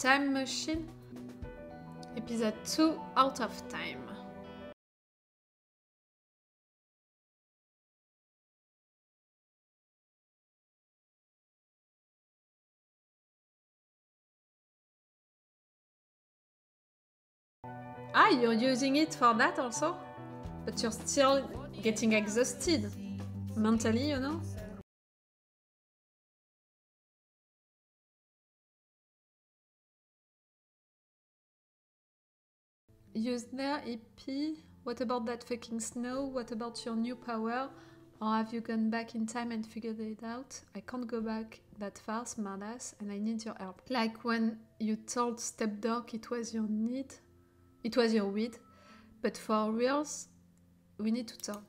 Time Machine, épisode 2, Out of Time. Ah, you're using it for that also? But you're still getting exhausted mentally, you know? Use their EP. What about that fucking snow? What about your new power? Or have you gone back in time and figured it out? I can't go back that far, smartass, and I need your help. Like when you told Stepdog it was your need, it was your weed, but for reals, we need to talk.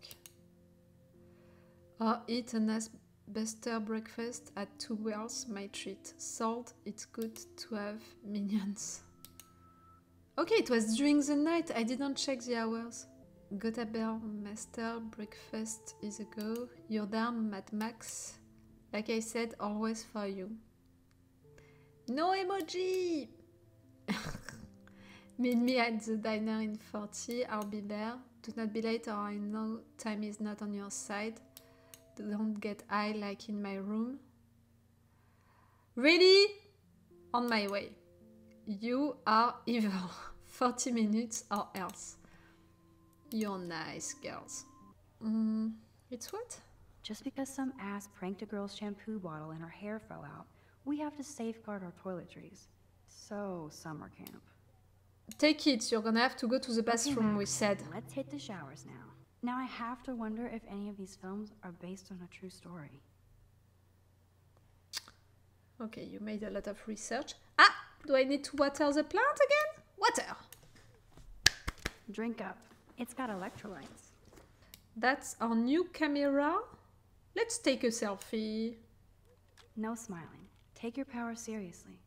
Or eat an asbestos breakfast at Two Whales, my treat. Salt, it's good to have minions. Okay, it was during the night, I didn't check the hours. Got a bell, master, breakfast is a go. You're down, Mad Max. Like I said, always for you. No emoji! Meet me at the diner in 40, I'll be there. Do not be late or I know time is not on your side. Don't get high like in my room. Really? On my way. You are evil. 40 minutes or else. You're nice, girls. It's what? Just because some ass pranked a girl's shampoo bottle and her hair fell out, we have to safeguard our toiletries. So, summer camp. Take it, you're gonna have to go to the bathroom, okay, we said. Let's hit the showers now. Now I have to wonder if any of these films are based on a true story. Okay, you made a lot of research. Ah! Do I need to water the plant again? Water! Drink up. It's got electrolytes. That's our new camera. Let's take a selfie. No smiling. Take your power seriously.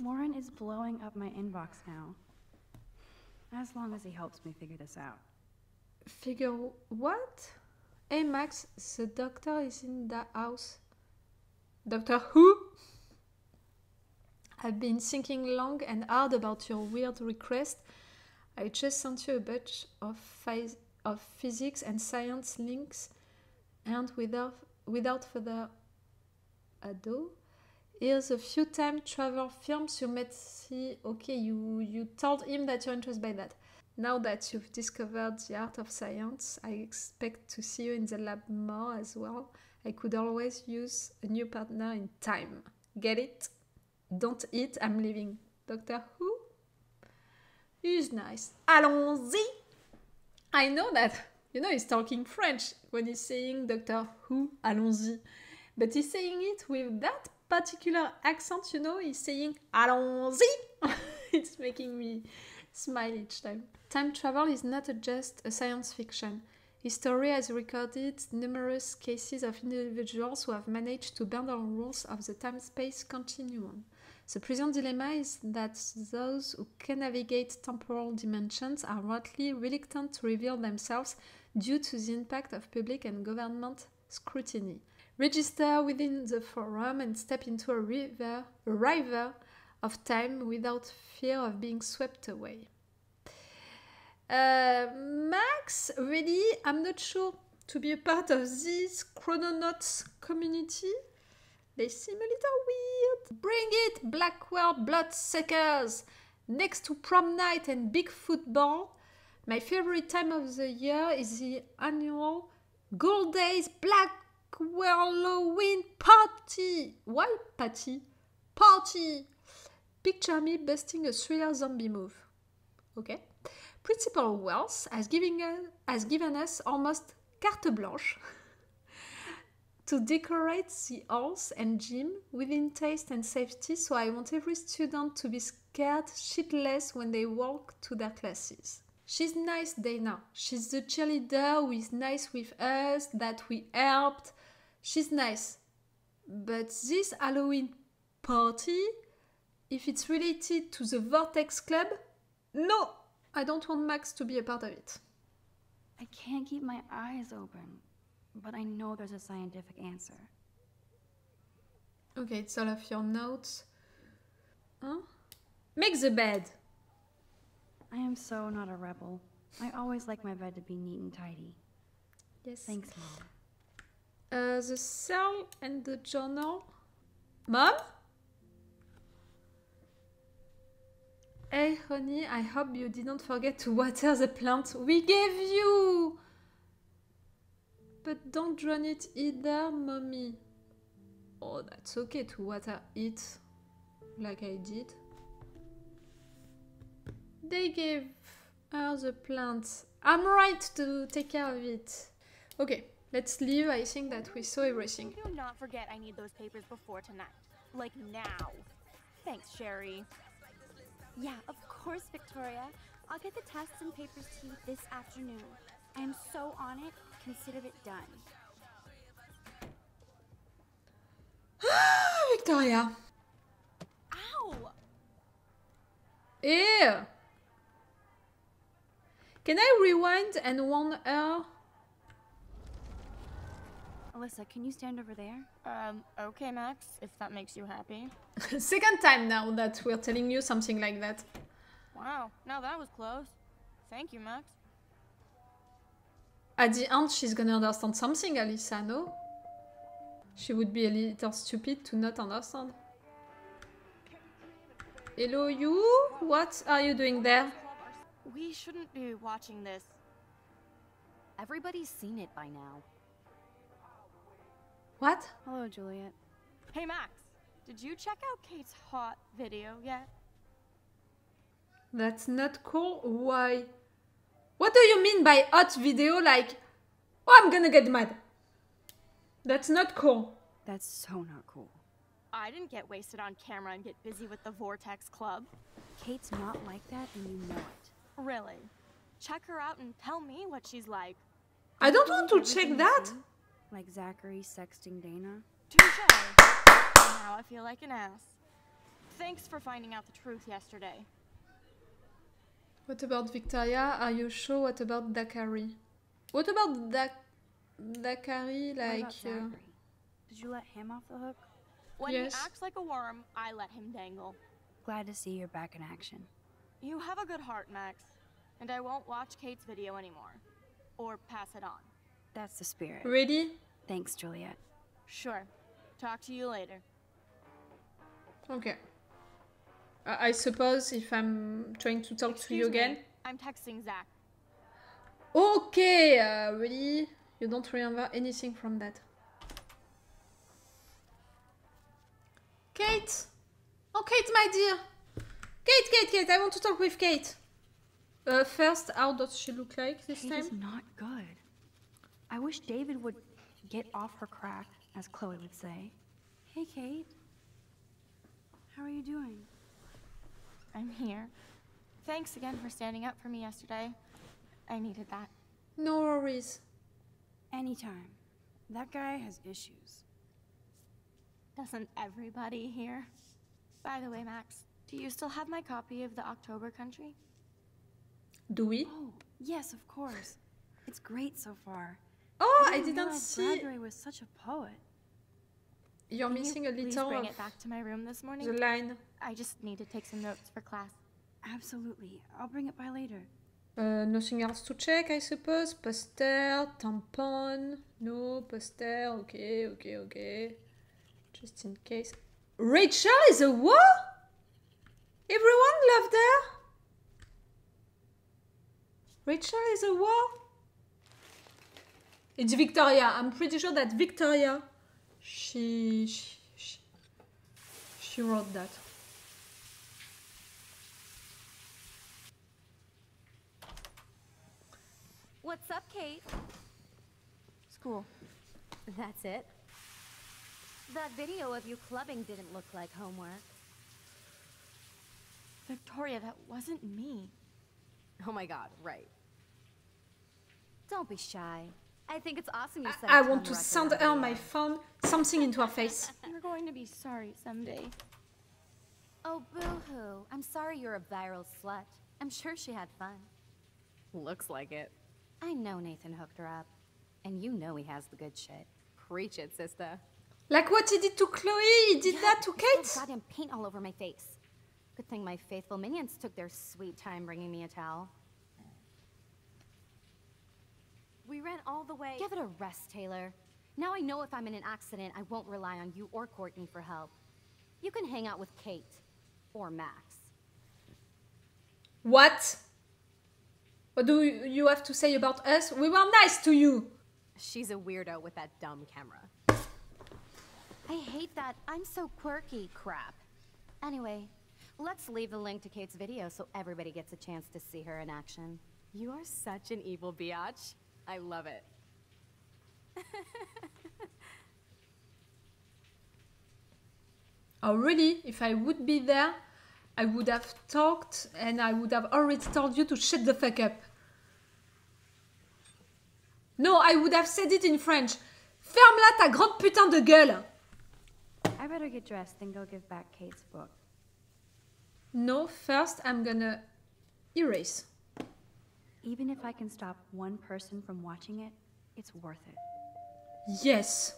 Warren is blowing up my inbox now. As long as he helps me figure this out. Figure what? Hey Max, the doctor is in the house. Doctor Who? I've been thinking long and hard about your weird request. I just sent you a bunch of physics and science links, and without further ado, here's a few time travel films you might see. Okay, you told him that you're interested by that. Now that you've discovered the art of science, I expect to see you in the lab more as well. I could always use a new partner in time. Get it? Don't eat, I'm leaving. Doctor Who? He's nice. Allons-y! I know that. You know, he's talking French when he's saying Doctor Who, allons-y. But he's saying it with that particular accent, you know, he's saying allons-y! It's making me smile each time. Time travel is not just a science fiction. History has recorded numerous cases of individuals who have managed to bend the rules of the time-space continuum. The present dilemma is that those who can navigate temporal dimensions are rightly reluctant to reveal themselves due to the impact of public and government scrutiny. Register within the forum and step into a river of time without fear of being swept away. Max, really, I'm not sure to be a part of this Chrononauts community. They seem a little weird. Bring it, Blackwell bloodsuckers! Next to prom night and big football, my favorite time of the year is the annual Gold Days Blackwell Halloween party. Why party? Party! Picture me busting a thriller zombie move. Okay. Principal Wells has given us almost carte blanche to decorate the halls and gym within taste and safety, so I want every student to be scared shitless when they walk to their classes. She's nice, Dana. She's the cheerleader who is nice with us, that we helped. She's nice. But this Halloween party, if it's related to the Vortex Club, no! I don't want Max to be a part of it. I can't keep my eyes open, but I know there's a scientific answer. Okay, it's all of your notes. Huh? Make the bed! I am so not a rebel. I always like my bed to be neat and tidy. Yes. Thanks, Mom. The cell and the journal. Mom? Hey, honey, I hope you didn't forget to water the plant we gave you! But don't drown it either, Mommy. Oh, that's okay to water it like I did. They gave her the plant. I'm right to take care of it. Okay, let's leave. I think that we saw everything. Do not forget I need those papers before tonight. Like now. Thanks, Sherry. Yeah, of course, Victoria. I'll get the tests and papers to you this afternoon. I am so on it. Consider it done. Victoria. Ow! Ew. Can I rewind and warn her? Alyssa, can you stand over there? Okay, Max, if that makes you happy. Second time now that we're telling you something like that. Wow, now that was close. Thank you, Max. At the end, she's gonna understand something, Alyssa, no? She would be a little stupid to not understand. Hello, you? What are you doing there? We shouldn't be watching this. Everybody's seen it by now. What? Hello, Juliet. Hey, Max. Did you check out Kate's hot video yet? That's not cool. Why? What do you mean by hot video? Like, oh, I'm gonna get mad. That's not cool. That's so not cool. I didn't get wasted on camera and get busy with the Vortex Club. Kate's not like that and you know it. Really? Check her out and tell me what she's like. I don't want to check that. Like Zachary sexting Dana. Touché. Now I feel like an ass. Thanks for finding out the truth yesterday. What about Victoria? Are you sure? What about Zachary? What about Zachary? Like, what about Zachary? Did you let him off the hook? When he acts like a worm, I let him dangle. Glad to see you're back in action. You have a good heart, Max. And I won't watch Kate's video anymore. Or pass it on. That's the spirit. Ready? Thanks, Juliet. Sure. Talk to you later. Okay. I suppose if I'm trying to talk to you again. Me. I'm texting Zach. Okay, really? You don't remember anything from that. Kate! Oh, Kate, my dear! Kate, Kate, Kate, I want to talk with Kate. First, how does she look like this time? Kate is not good. I wish David would get off her crack, as Chloe would say. Hey, Kate. How are you doing? I'm here. Thanks again for standing up for me yesterday. I needed that. No worries. Anytime. That guy has issues. Doesn't everybody here? By the way, Max, do you still have my copy of the October Country? Do we? Oh, yes, of course. It's great so far. Oh, I didn't see. Bradbury was such a poet. You're missing a little. Bring it back to my room this morning. The line. I just need to take some notes for class. Absolutely. I'll bring it by later. Nothing else to check, I suppose. Poster, tampon. No poster. Okay, okay, okay. Just in case. Rachel is a what? Everyone loved her. Rachel is a what? It's Victoria. I'm pretty sure that Victoria. She wrote that. What's up, Kate? School. That's it. That video of you clubbing didn't look like homework. Victoria, that wasn't me. Oh my God, right. Don't be shy. I think it's awesome you said. I want to send her my phone, something into her face. You're going to be sorry someday. Oh, boo-hoo. I'm sorry you're a viral slut. I'm sure she had fun. Looks like it. I know Nathan hooked her up. And you know he has the good shit. Preach it, sister. Like what he did to Chloe, he did that to Kate? Goddamn paint all over my face. Good thing my faithful minions took their sweet time bringing me a towel. We ran all the way. Give it a rest, Taylor. Now I know if I'm in an accident, I won't rely on you or Courtney for help. You can hang out with Kate or Max. What? What do you have to say about us? We were nice to you. She's a weirdo with that dumb camera. I hate that I'm so quirky crap. Anyway, let's leave the link to Kate's video so everybody gets a chance to see her in action. You are such an evil biatch. I love it. Oh, really? If I would be there, I would have talked and I would have already told you to shut the fuck up. No, I would have said it in French. Ferme-la ta grande putain de gueule. I better get dressed and go give back Kate's book. No, first I'm gonna erase. Even if I can stop one person from watching it, it's worth it. Yes.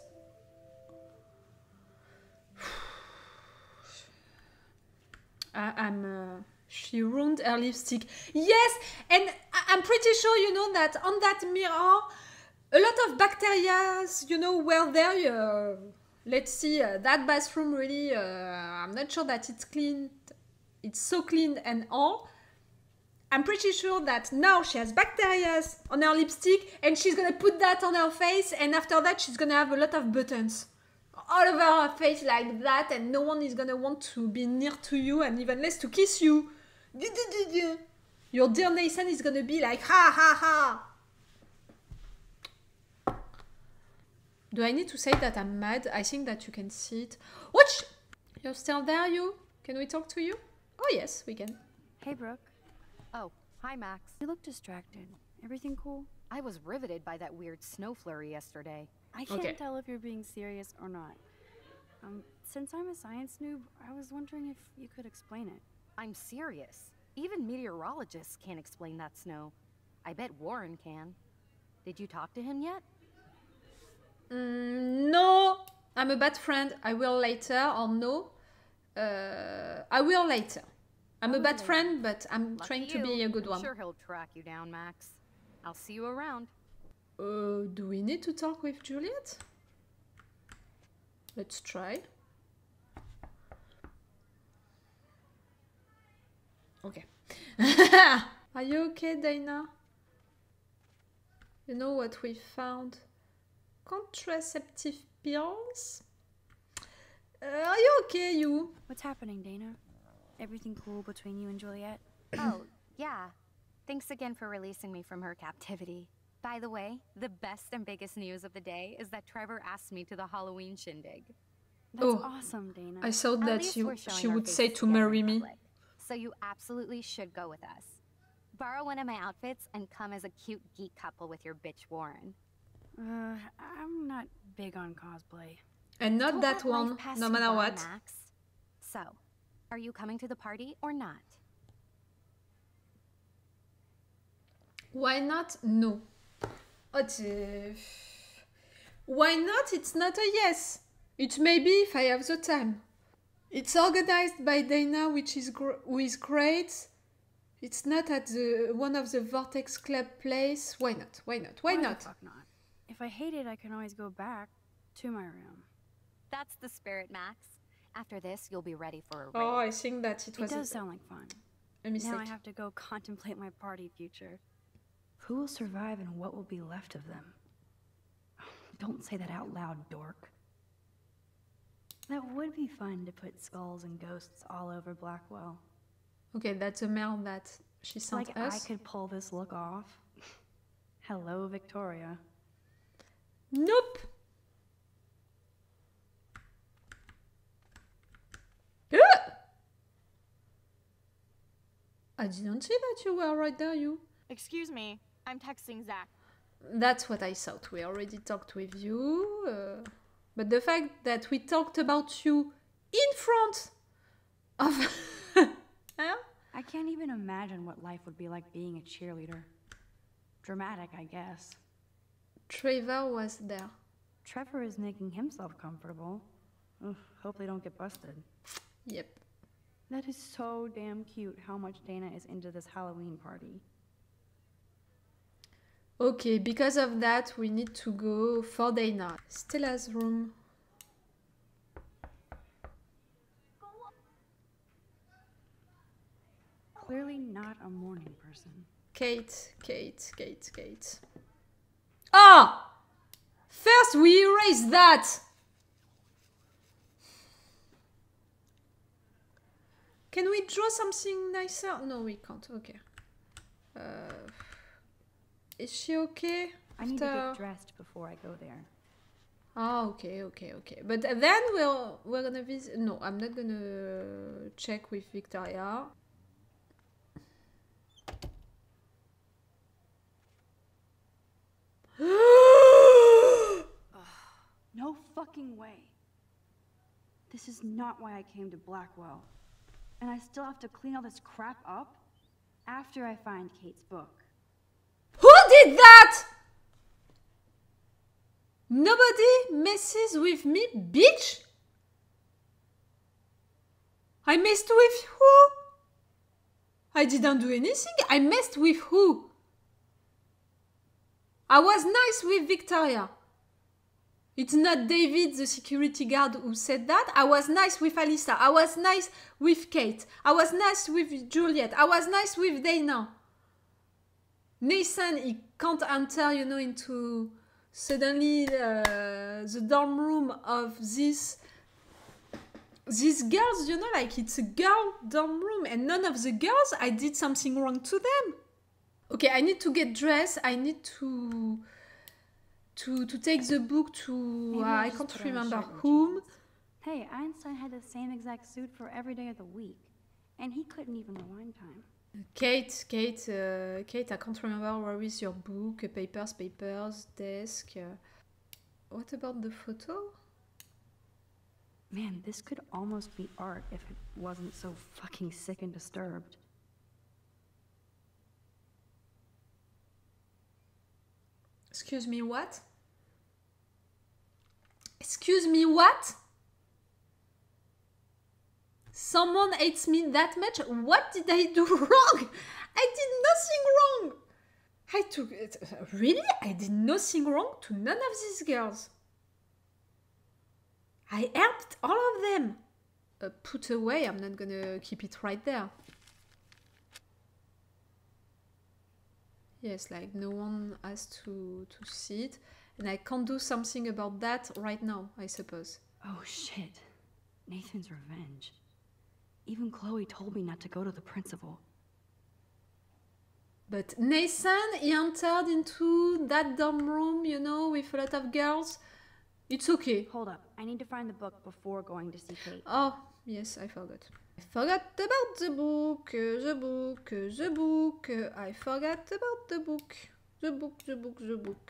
She ruined her lipstick. Yes, and I'm pretty sure you know that on that mirror, a lot of bacteria, you know, were there. Let's see, that bathroom really, I'm not sure that it's clean. It's so clean and all. I'm pretty sure that now she has bacteria on her lipstick and she's gonna put that on her face, and after that she's gonna have a lot of buttons all over her face like that, and no one is gonna want to be near to you and even less to kiss you. Your dear Nathan is gonna be like, ha ha ha. Do I need to say that I'm mad? I think that you can see it. Watch! You're still there, you? Can we talk to you? Oh yes, we can. Hey Brooke. Oh, hi Max. You look distracted. Everything cool? I was riveted by that weird snow flurry yesterday. I can't tell if you're being serious or not. Since I'm a science noob, I was wondering if you could explain it. I'm serious. Even meteorologists can't explain that snow. I bet Warren can. Did you talk to him yet? No. I'm a bad friend. I will later, or no. I will later. I'm a bad friend, but I'm trying to be a good one. I'm sure he'll track you down, Max. I'll see you around. Do we need to talk with Juliet? Let's try. Okay. Are you okay, Dana? You know what we found? Contraceptive pills? Are you okay, you? What's happening, Dana? Everything cool between you and Juliet? Oh, yeah. Thanks again for releasing me from her captivity. By the way, the best and biggest news of the day is that Trevor asked me to the Halloween shindig. That's awesome, Dana. I thought that she would say to marry me. So you absolutely should go with us. Borrow one of my outfits and come as a cute geek couple with your bitch Warren. I'm not big on cosplay. And not that one, no matter what. Max. So, are you coming to the party or not? Why not? No. Why not? It's not a yes. It may be if I have the time. It's organized by Dana, which is great. It's not at the one of the Vortex Club place. Why not? Why not? Why not? Fuck not? If I hate it, I can always go back to my room. That's the spirit, Max. After this, you'll be ready for a raid. Oh, I think that it was. It does sound like fun. A mistake. Now I have to go contemplate my party future. Who will survive and what will be left of them? Oh, don't say that out loud, dork. That would be fun to put skulls and ghosts all over Blackwell. Okay, that's a mail that she sent like us. I could pull this look off. Hello, Victoria. Nope. I didn't see that you were right there, you. Excuse me, I'm texting Zach. That's what I thought. We already talked with you. But the fact that we talked about you in front of... Huh? I can't even imagine what life would be like being a cheerleader. Dramatic, I guess. Trevor was there. Trevor is making himself comfortable. Ugh, hope they don't get busted. Yep. That is so damn cute how much Dana is into this Halloween party. Okay, because of that, we need to go for Dana. Stella's room. Clearly not a morning person. Kate. Ah! First we erase that! Can we draw something nicer? No, we can't. Okay. Is she okay? I need to get dressed before I go there. Ah, okay. But then we're gonna visit... No, I'm not gonna check with Victoria. No fucking way. This is not why I came to Blackwell. And I still have to clean all this crap up after I find Kate's book. Who did that? Nobody messes with me, bitch. I messed with who? I didn't do anything. I messed with who? I was nice with Victoria. It's not David, the security guard, who said that. I was nice with Alyssa. I was nice with Kate. I was nice with Juliet. I was nice with Dana. Nathan, he can't enter, you know, into suddenly the dorm room of these girls, you know, like it's a girl dorm room and none of the girls, I did something wrong to them. Okay, I need to get dressed. I need to take the book to... I can't remember whom. Hey, Einstein had the same exact suit for every day of the week. And he couldn't even rewind time. Kate, I can't remember where is your book, papers, desk. What about the photo? Man, this could almost be art if it wasn't so fucking sick and disturbed. Excuse me, what? Excuse me, what? Someone hates me that much? What did I do wrong? I did nothing wrong. I took it. Really? I did nothing wrong to none of these girls. I helped all of them. Put away. I'm not gonna keep it right there. Yes, like no one has to see it. And I can't do something about that right now, I suppose. Oh shit. Nathan's revenge. Even Chloe told me not to go to the principal. But Nathan, he entered into that dorm room, you know, with a lot of girls. It's okay. Hold up. I need to find the book before going to see Kate. Oh, yes, I forgot. I forgot about the book. I forgot about the book.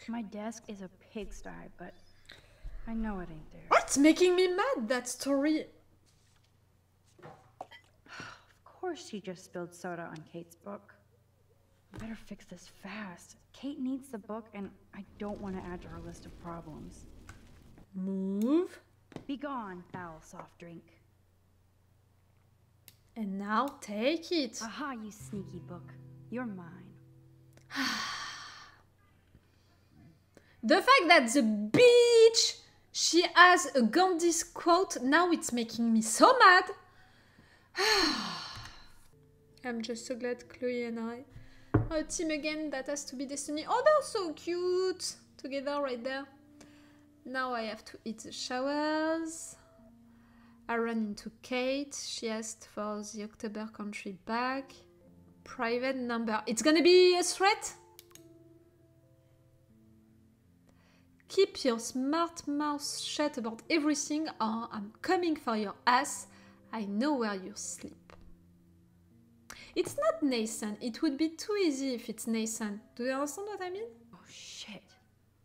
My desk is a pigsty, but I know it ain't there. What's making me mad, that story? Of course she just spilled soda on Kate's book. I better fix this fast. Kate needs the book, and I don't want to add to her list of problems. Move. Be gone, foul soft drink. And now take it. Aha, you sneaky book. You're mine. The fact that the bitch, she has a Gandhi's quote, now it's making me so mad. I'm just so glad Chloe and I are a team again. That has to be destiny. Oh, they're so cute together right there. Now I have to hit the showers. I run into Kate. She asked for the October Country bag. Private number. It's gonna be a threat? Keep your smart mouth shut about everything or I'm coming for your ass. I know where you sleep. It's not Nathan. It would be too easy if it's Nathan. Do you understand what I mean? Oh shit.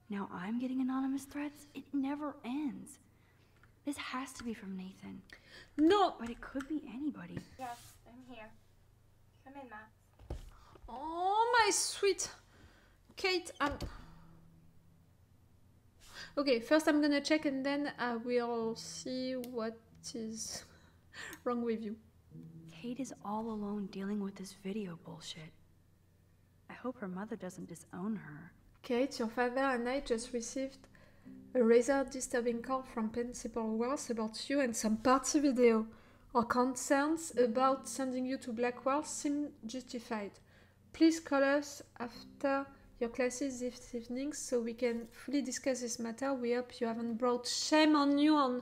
Now I'm getting anonymous threats? It never ends. This has to be from Nathan. No. But it could be anybody. Yes, I'm here. Come in, Max. Oh, my sweet Kate, Okay, first I'm gonna check and then I will see what is wrong with you. Kate is all alone dealing with this video bullshit. I hope her mother doesn't disown her. Kate, your father and I just received a rather disturbing call from Principal Wells about you and some party video. Our concerns about sending you to Blackwell seem justified. Please call us after your classes this evening so we can fully discuss this matter. We hope you haven't brought shame on you on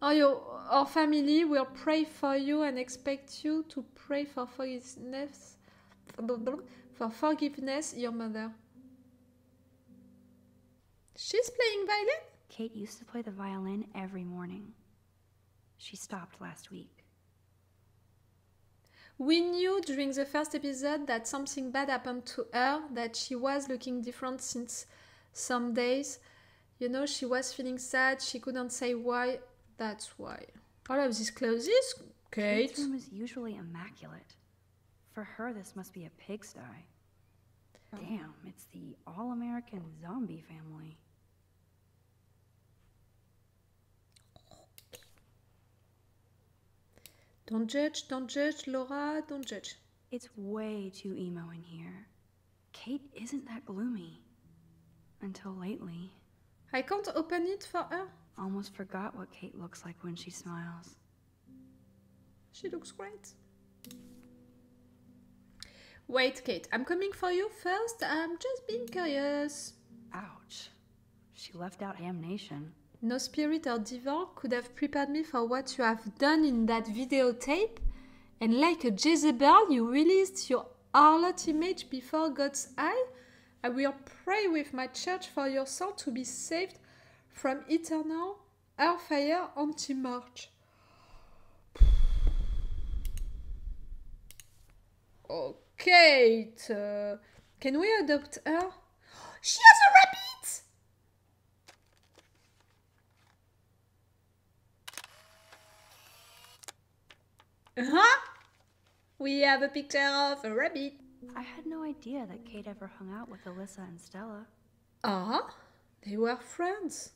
our family. We'll pray for you and expect you to pray for forgiveness. Your mother. She's playing violin? Kate used to play the violin every morning. She stopped last week. We knew during the first episode that something bad happened to her, that she was looking different since some days. You know, she was feeling sad, she couldn't say why. That's why. All of these clothes, Kate. Kate's room is usually immaculate. For her, this must be a pigsty. Damn, it's the all-American zombie family. Don't judge, Laura, don't judge. It's way too emo in here. Kate isn't that gloomy. Until lately. I can't open it for her. Almost forgot what Kate looks like when she smiles. She looks great. Wait, Kate, I'm coming for you first. I'm just being curious. Ouch. She left out damnation. No spirit or devil could have prepared me for what you have done in that videotape, and like a Jezebel, you released your harlot image before God's eye. I will pray with my church for your soul to be saved from eternal hellfire anti-march. Oh, Kate, can we adopt her? She has a rabbit! Huh? We have a picture of a rabbit. I had no idea that Kate ever hung out with Alyssa and Stella. Ah, they were friends.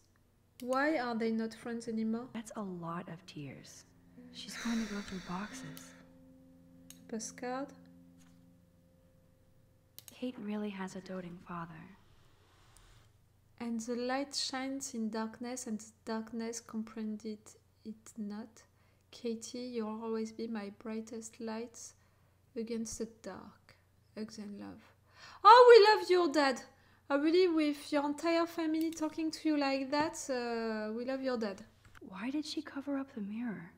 Why are they not friends anymore? That's a lot of tears. She's going to go through boxes. Postcard. Kate really has a doting father. And the light shines in darkness, and darkness comprehended it not. Katie, you'll always be my brightest lights against the dark. Hugs and love. Oh, we love your dad. Oh, really, with your entire family talking to you like that, we love your dad. Why did she cover up the mirror?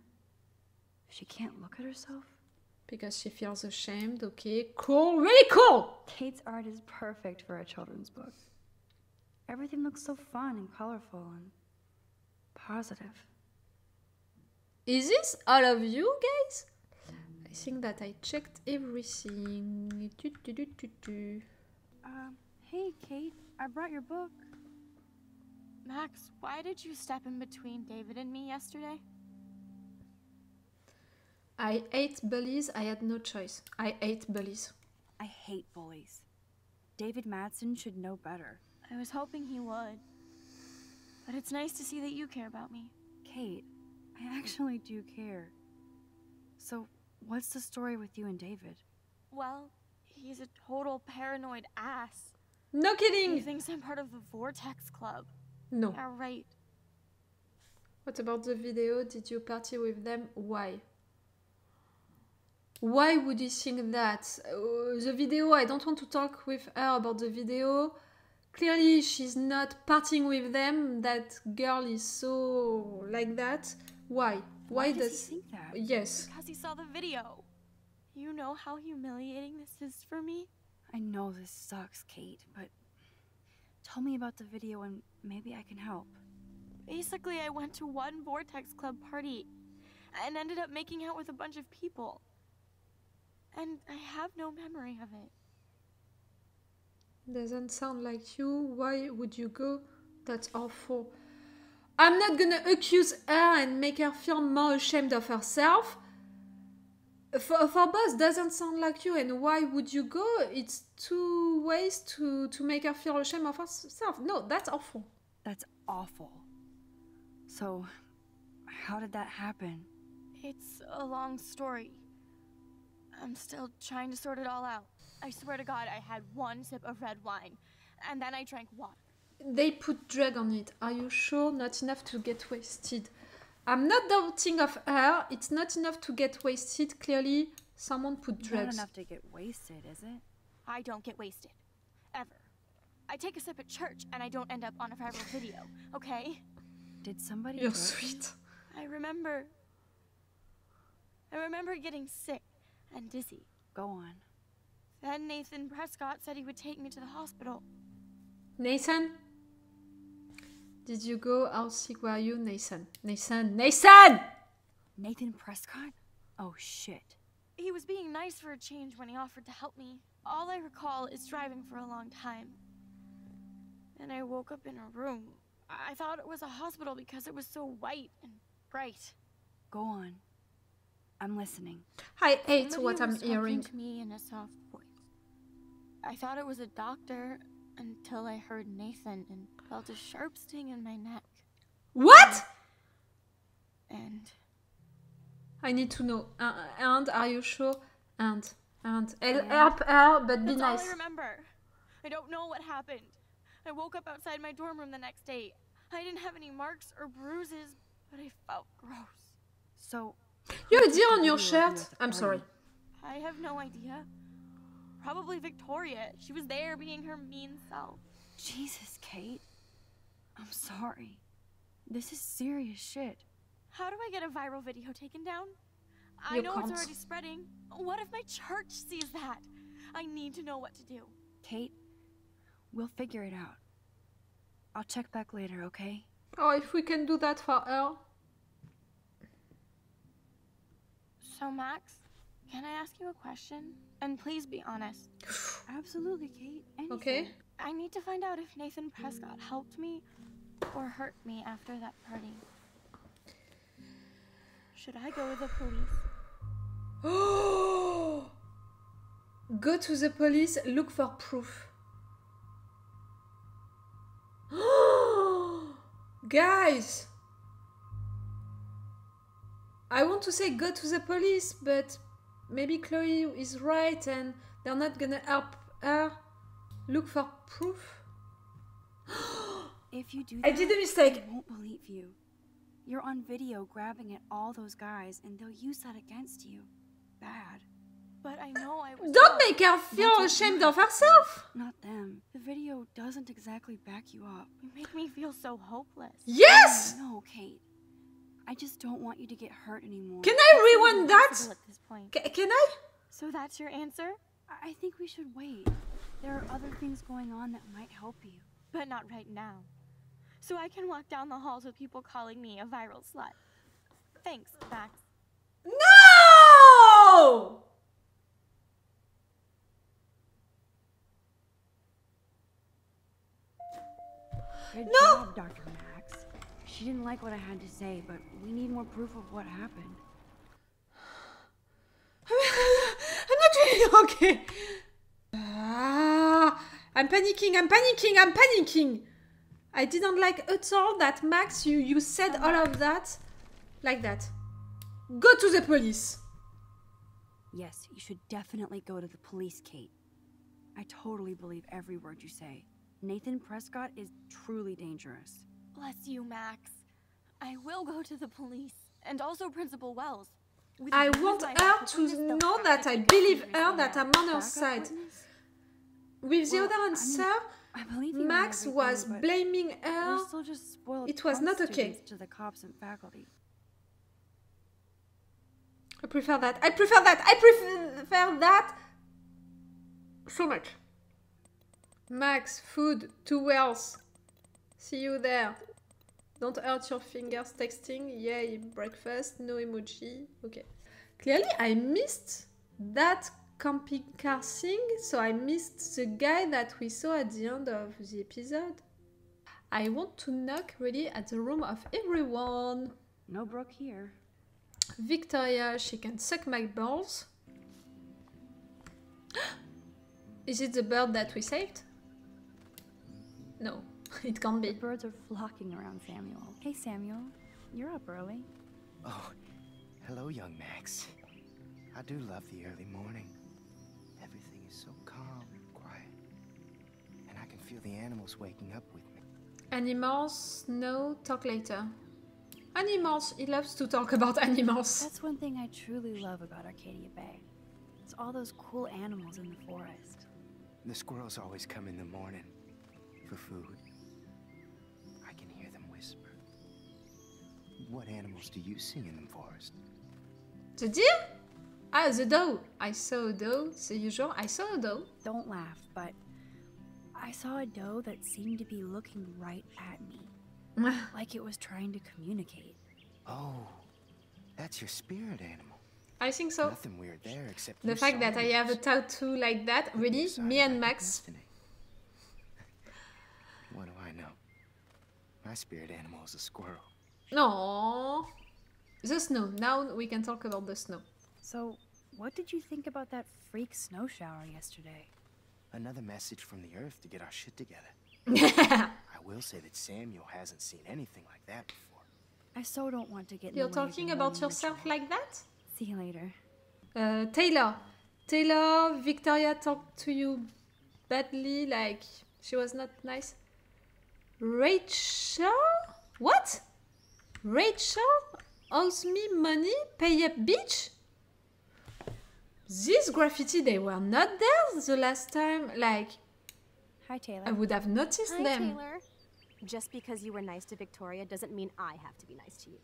She can't look at herself? Because she feels ashamed. Okay, cool, really cool! Kate's art is perfect for a children's book. Everything looks so fun and colorful and positive. Is this all of you guys? I think that I checked everything. Hey Kate, I brought your book. Max, why did you step in between David and me yesterday? I hate bullies. I had no choice. I hate bullies. I hate bullies. David Madsen should know better. I was hoping he would. But it's nice to see that you care about me. Kate, I actually do care. So, what's the story with you and David? Well, he's a total paranoid ass. No kidding! He thinks I'm part of the Vortex Club. No. Yeah, right. What about the video? Did you party with them? Why? Why would he think that? The video, I don't want to talk with her about the video. Clearly, she's not partying with them. That girl is so like that. Why? Why does he think that? Yes. Because he saw the video. You know how humiliating this is for me? I know this sucks, Kate, but tell me about the video and maybe I can help. Basically, I went to one Vortex Club party and ended up making out with a bunch of people. And I have no memory of it. Doesn't sound like you. Why would you go? That's awful. I'm not gonna accuse her and make her feel more ashamed of herself. For boss, doesn't sound like you, and why would you go? It's two ways to make her feel ashamed of herself. No, that's awful. That's awful. So, how did that happen? It's a long story. I'm still trying to sort it all out. I swear to God, I had one sip of red wine, and then I drank water. They put drug on it. Are you sure? Not enough to get wasted. I'm not doubting of her. It's not enough to get wasted. Clearly, someone put drugs. Not enough to get wasted, is it? I don't get wasted. Ever. I take a sip at church, and I don't end up on a viral video, okay? Did somebody... You're sweet. You? I remember getting sick and dizzy. Go on. Then Nathan Prescott said he would take me to the hospital. Nathan? Did you go? How sick were you? Nathan! Nathan Prescott? Oh, shit. He was being nice for a change when he offered to help me. All I recall is driving for a long time. And I woke up in a room. I thought it was a hospital because it was so white and bright. Go on. I'm listening. I hate what I'm hearing. To me in a soft voice. I thought it was a doctor until I heard Nathan and felt a sharp sting in my neck. What? And I need to know. And are you sure? And help her, but be nice. That's all I remember. I don't know what happened. I woke up outside my dorm room the next day. I didn't have any marks or bruises, but I felt gross. So, you have a deer on your shirt? I'm sorry. I have no idea. Probably Victoria. She was there being her mean self. Jesus, Kate. I'm sorry. This is serious shit. How do I get a viral video taken down? I know it's already spreading. What if my church sees that? I need to know what to do. Kate, we'll figure it out. I'll check back later, okay? Oh, if we can do that for her. So, Max, can I ask you a question? And please be honest. Absolutely, Kate. Anything. Okay. I need to find out if Nathan Prescott helped me or hurt me after that party. Should I go with the police? Oh! Go to the police, look for proof. Guys! I want to say go to the police, but maybe Chloe is right and they're not gonna help her. Look for proof. If you do that, I did a mistake. I won't believe you. You're on video grabbing at all those guys and they'll use that against you. Bad. But I know I was... Don't make her feel ashamed of herself! Not them. The video doesn't exactly back you up. You make me feel so hopeless. Yes! No, Kate. I just don't want you to get hurt anymore. Can I rewind that? At this point. Can I? So that's your answer? I think we should wait. There are other things going on that might help you. But not right now. So I can walk down the halls with people calling me a viral slut. Thanks, Max. No! Good job, Dr. Max. She didn't like what I had to say, but we need more proof of what happened. I'm not really okay. I'm panicking, I'm panicking, I'm panicking. I didn't like at all that, Max, you said all of that like that. Go to the police. Yes, you should definitely go to the police, Kate. I totally believe every word you say. Nathan Prescott is truly dangerous. Bless you, Max. I will go to the police and also Principal Wells. I want her to know that I believe her, that I'm on her side. With the other answer, Max was blaming her. It was not okay. To the cops and faculty. I prefer that. I prefer that. I prefer that so much. Max, food, Two Whales. See you there. Don't hurt your fingers texting. Yay, breakfast, no emoji. Okay. Clearly, I missed that camping car thing, so I missed the guy that we saw at the end of the episode. I want to knock really at the room of everyone. No Brooke here. Victoria, she can suck my balls. Is it the bird that we saved? No, It can't be. Birds are flocking around Samuel. Hey, Samuel. You're up early. Oh, hello, young Max. I do love the early morning. Everything is so calm and quiet. And I can feel the animals waking up with me. Animals, no, talk later. Animals, he loves to talk about animals. That's one thing I truly love about Arcadia Bay. It's all those cool animals in the forest. The squirrels always come in the morning for food. I can hear them whisper. What animals do you see in the forest? The deer? Ah, the doe. I saw a doe, the usual. I saw a doe. Don't laugh, but I saw a doe that seemed to be looking right at me. Like it was trying to communicate. Oh, that's your spirit animal. I think so. Nothing weird there except the fact that I have a tattoo like that. Really? Me and Max. What do I know? My spirit animal is a squirrel. No, the snow. Now we can talk about the snow. So, what did you think about that freak snow shower yesterday? Another message from the earth to get our shit together. I will say that Samuel hasn't seen anything like that before. I so don't want to get in the way. You're talking about yourself like that? See you later. Taylor. Taylor, Victoria talked to you badly, like she was not nice. Rachel? What? Rachel owes me money, pay up bitch? This graffiti, they were not there the last time, like... Hi, Taylor. I would have noticed them. Hi, Taylor. Just because you were nice to Victoria doesn't mean I have to be nice to you.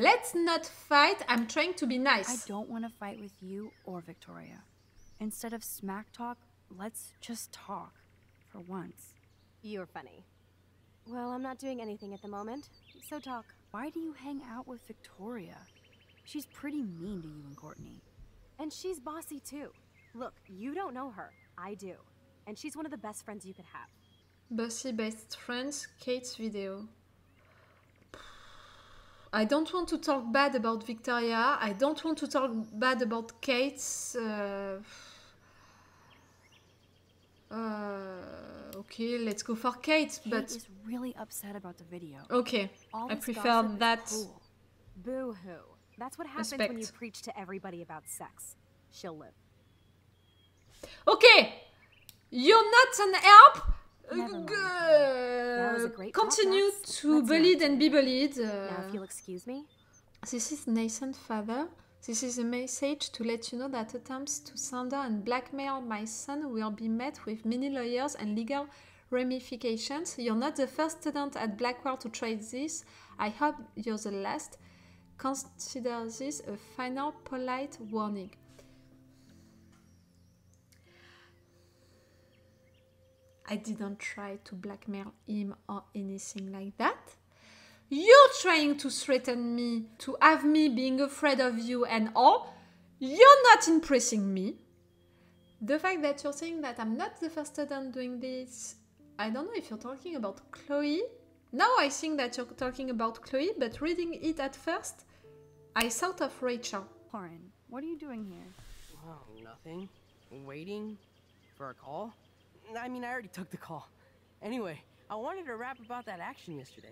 Let's not fight. I'm trying to be nice. I don't want to fight with you or Victoria. Instead of smack talk, let's just talk. For once. You're funny. Well, I'm not doing anything at the moment, so talk. Why do you hang out with Victoria? She's pretty mean to you and Courtney. And she's bossy too. Look, you don't know her. I do. And she's one of the best friends you could have. Bossy best friends, Kate's video. I don't want to talk bad about Victoria. I don't want to talk bad about Kate's... okay, let's go for Kate, but... Kate is really upset about the video. Okay, I prefer that... Cool. Boo-hoo. That's what happens when you preach to everybody about sex. She'll live. Okay, you're not an help. Continue to bully and be bullied. Now, if you'll excuse me. This is Nathan's father. This is a message to let you know that attempts to slander and blackmail my son will be met with many lawyers and legal ramifications. You're not the first student at Blackwell to try this. I hope you're the last. Consider this a final polite warning. I didn't try to blackmail him or anything like that. You're trying to threaten me, to have me being afraid of you and all. You're not impressing me. The fact that you're saying that I'm not the first student doing this, I don't know if you're talking about Chloe. Now I think that you're talking about Chloe, but reading it at first, I thought of Rachel. Warren, what are you doing here? Oh, nothing. Waiting for a call? I mean, I already took the call. Anyway, I wanted to rap about that action yesterday.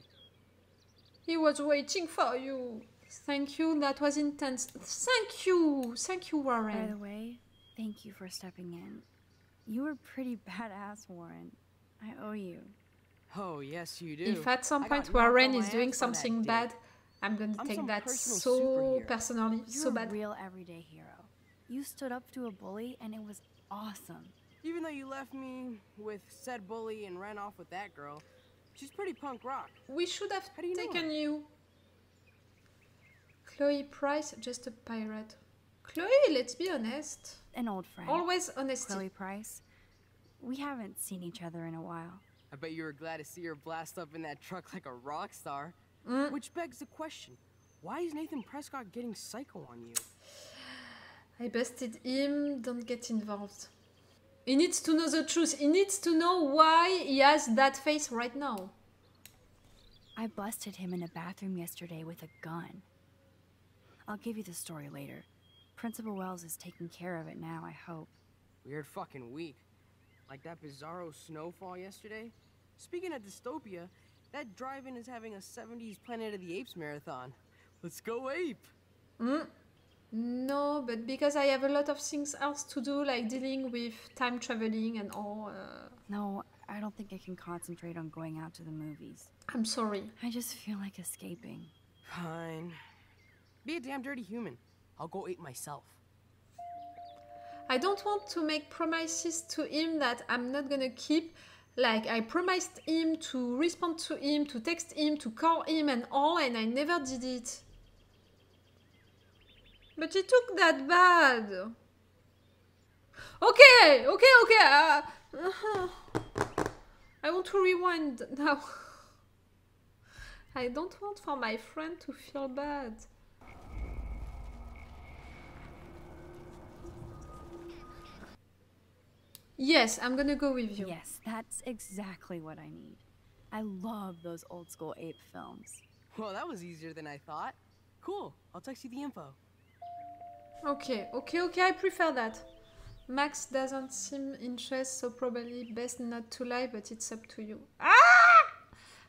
He was waiting for you. Thank you, that was intense. Thank you, Warren. By the way, thank you for stepping in. You were pretty badass, Warren. I owe you. Oh, yes, you do. If at some point Warren is doing something bad, I'm going to take that so personally. So bad. You're a real everyday hero. You stood up to a bully, and it was awesome. Even though you left me with said bully and ran off with that girl, she's pretty punk rock. We should have taken you. Chloe Price, just a pirate. Chloe, let's be honest. An old friend. Always honesty. Chloe Price, we haven't seen each other in a while. I bet you were glad to see her blast up in that truck like a rock star. Which begs the question, why is Nathan Prescott getting psycho on you? I busted him, don't get involved. He needs to know the truth. He needs to know why he has that face right now. I busted him in a bathroom yesterday with a gun. I'll give you the story later. Principal Wells is taking care of it now, I hope. Weird fucking week. Like that bizarro snowfall yesterday. Speaking of dystopia, that drive-in is having a 70s Planet of the Apes marathon. Let's go ape! No, but because I have a lot of things else to do, like dealing with time traveling and all. No, I don't think I can concentrate on going out to the movies. I'm sorry. I just feel like escaping. Fine. Be a damn dirty human. I'll go eat myself. I don't want to make promises to him that I'm not gonna keep. Like, I promised him to respond to him, to text him, to call him and all, and I never did it. But it took that bad. Okay, okay, okay. I want to rewind now. I don't want for my friend to feel bad. Yes, I'm gonna go with you. Yes, that's exactly what I need. I love those old school ape films. Well, that was easier than I thought. Cool, I'll text you the info. Okay, okay, okay, I prefer that. Max doesn't seem interested, so probably best not to lie, but it's up to you. Ah!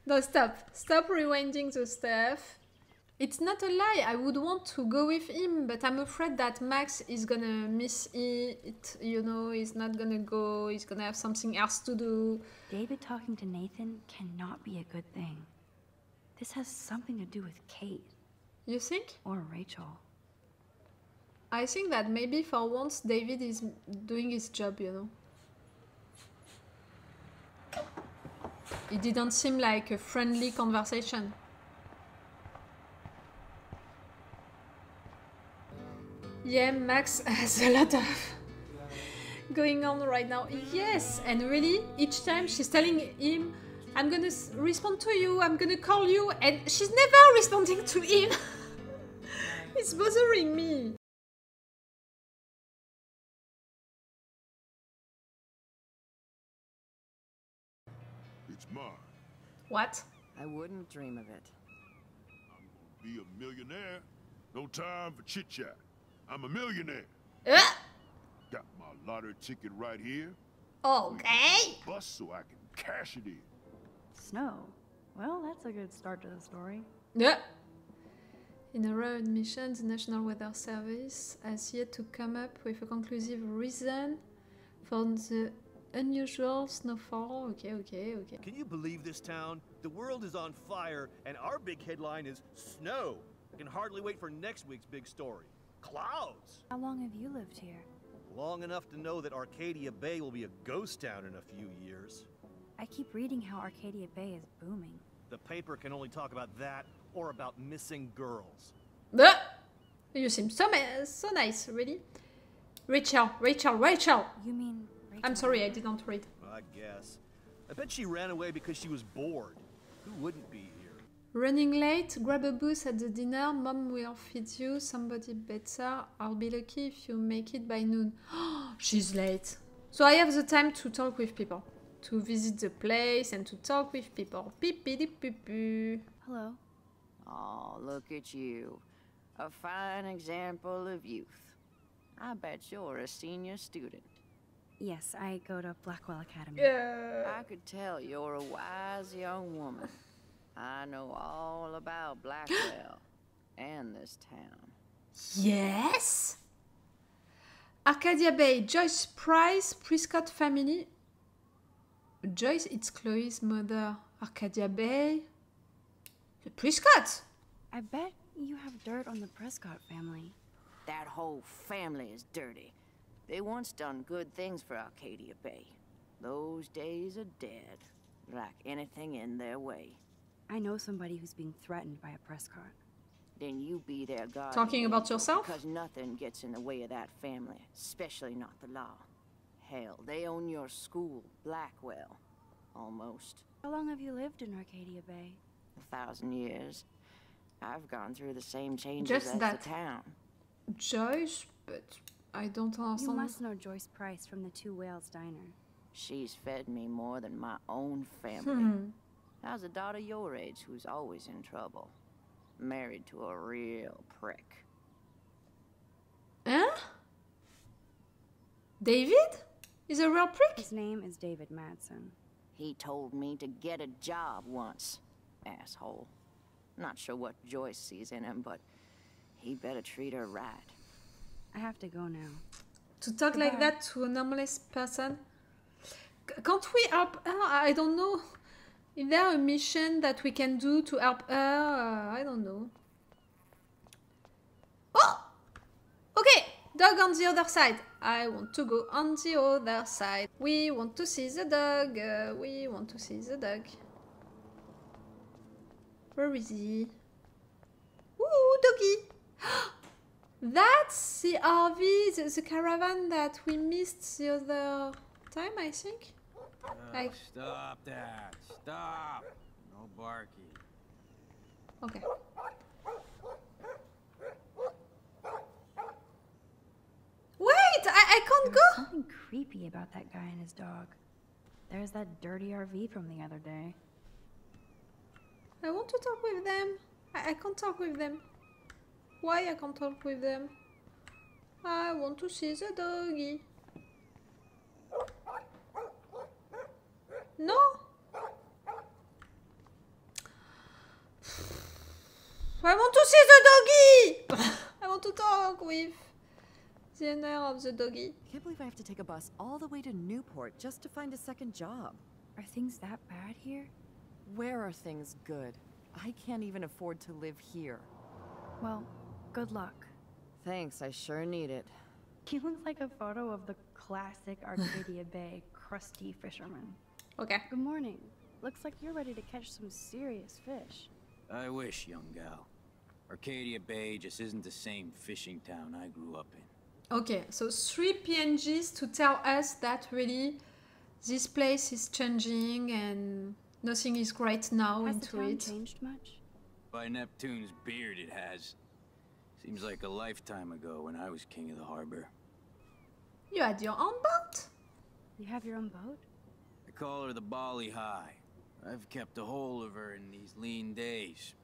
No, stop. Stop rewinding the stuff. It's not a lie, I would want to go with him, but I'm afraid that Max is gonna miss it, you know, he's not gonna go, he's gonna have something else to do. David talking to Nathan cannot be a good thing. This has something to do with Kate. You think? Or Rachel. I think that maybe for once David is doing his job, you know. It didn't seem like a friendly conversation. Yeah, Max has a lot of going on right now. Yes, and really, each time she's telling him, I'm gonna respond to you, I'm gonna call you, and she's never responding to him. It's bothering me. It's mine. What? I wouldn't dream of it. I'm gonna be a millionaire. No time for chit-chat. I'm a millionaire. Got my lottery ticket right here. Okay. Bus so I can cash it in. Snow. Well, that's a good start to the story. Yeah. In a rare admission, the National Weather Service has yet to come up with a conclusive reason for the unusual snowfall. Okay, okay, okay. Can you believe this town? The world is on fire, and our big headline is snow. I can hardly wait for next week's big story. Clouds! How long have you lived here? Long enough to know that Arcadia Bay will be a ghost town in a few years. I keep reading how Arcadia Bay is booming. The paper can only talk about that or about missing girls. You seem so nice, really. Rachel, Rachel, Rachel! You mean Rachel? I'm sorry, I didn't read. I guess. I bet she ran away because she was bored. Who wouldn't be? Running late, grab a booth at the dinner, mom will feed you, somebody better, I'll be lucky if you make it by noon. She's late. So I have the time to talk with people, to visit the place and to talk with people. Pee-pee-dee-pee-poo. Hello. Oh, look at you. A fine example of youth. I bet you're a senior student. Yes, I go to Blackwell Academy. Yeah. I could tell you're a wise young woman. I know all about Blackwell and this town. Yes? Arcadia Bay, Joyce Price, Prescott family. Joyce, it's Chloe's mother. Arcadia Bay. The Prescott! I bet you have dirt on the Prescott family. That whole family is dirty. They once done good things for Arcadia Bay. Those days are dead, like anything in their way. I know somebody who's being threatened by a Prescott. Then you be their guardian. Talking about yourself? Because nothing gets in the way of that family, especially not the law. Hell, they own your school, Blackwell, almost. How long have you lived in Arcadia Bay? 1,000 years. I've gone through the same changes as the town. Joyce, but I don't understand. You must know Joyce Price from the Two Whales diner. She's fed me more than my own family. How's a daughter your age who's always in trouble? Married to a real prick. Huh? David? He's a real prick. His name is David Madsen. He told me to get a job once. Asshole. Not sure what Joyce sees in him, but he better treat her right. I have to go now. To talk like that to a normless person? Can't we help her? I don't know. Is there a mission that we can do to help her? I don't know. Oh! Okay! Dog on the other side. I want to go on the other side. We want to see the dog. We want to see the dog. Where is he? Ooh, doggy! That's the RV, the caravan that we missed the other time, I think. Like... Stop that! Stop! No barking. Okay. Wait! I can't go! There's something creepy about that guy and his dog. There's that dirty RV from the other day. I want to talk with them. I can't talk with them. Why I can't talk with them? I want to see the doggy. No? I want to see the doggy! I want to talk with the owner of the doggy. I can't believe I have to take a bus all the way to Newport just to find a second job. Are things that bad here? Where are things good? I can't even afford to live here. Well, good luck. Thanks, I sure need it. He looks like a photo of the classic Arcadia Bay crusty fisherman. Okay. Good morning. Looks like you're ready to catch some serious fish. I wish, young gal. Arcadia Bay just isn't the same fishing town I grew up in. Okay, so 3 PNGs to tell us that really this place is changing and nothing is great now into it. Has the town changed much? By Neptune's beard it has. Seems like a lifetime ago when I was king of the harbor. You had your own boat? You have your own boat? I call her the Bali High. I've kept a hold of her in these lean days.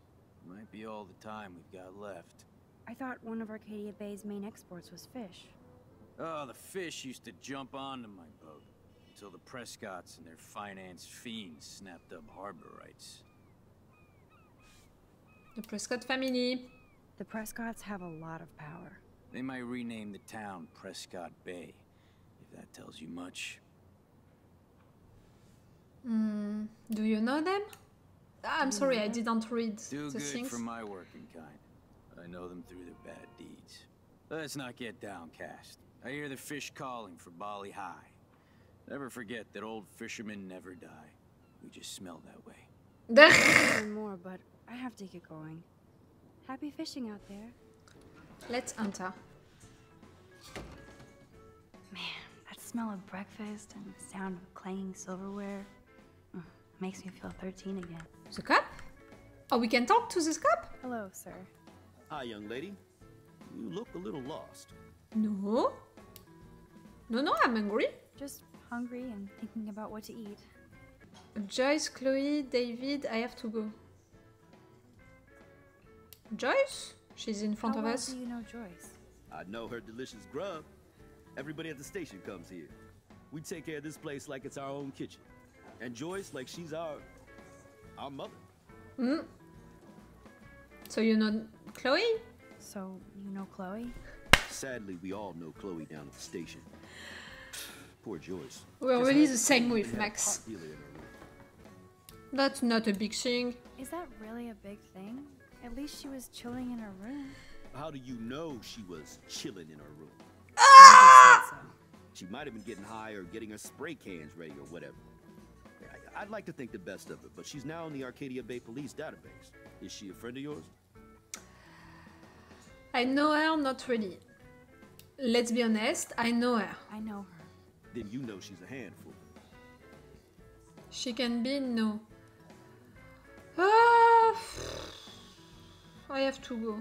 Might be all the time we've got left. I thought one of Arcadia Bay's main exports was fish. Oh, the fish used to jump onto my boat. Until the Prescotts and their finance fiends snapped up harbor rights. The Prescott family. The Prescotts have a lot of power. They might rename the town Prescott Bay, if that tells you much. Do you know them? I'm sorry, I didn't read the things. Do good for my working kind. I know them through their bad deeds. Let's not get downcast. I hear the fish calling for Bali High. Never forget that old fishermen never die. We just smell that way. More, but I have to get going. Happy fishing out there. Let's enter. Man, that smell of breakfast and the sound of clanging silverware makes me feel 13 again. The cop? Oh, we can talk to this cop? Hello, sir. Hi, young lady. You look a little lost. No. No, I'm hungry. Just hungry and thinking about what to eat. Joyce, Chloe, David, I have to go. Joyce? She's in front of us. How well do you know Joyce? I know her delicious grub. Everybody at the station comes here. We take care of this place like it's our own kitchen. And Joyce like she's our mother. So you know Chloe? So you know Chloe? Sadly, we all know Chloe down at the station. Poor Joyce. We're really the same with Max. That's not a big thing. Is that really a big thing? At least she was chilling in her room. How do you know she was chilling in her room? Ah! She might have been getting high or getting her spray cans ready or whatever. I'd like to think the best of it, but she's now in the Arcadia Bay Police database. Is she a friend of yours? I know her, not really. Let's be honest, I know her. I know her. Then you know she's a handful. She can be no. I have to go.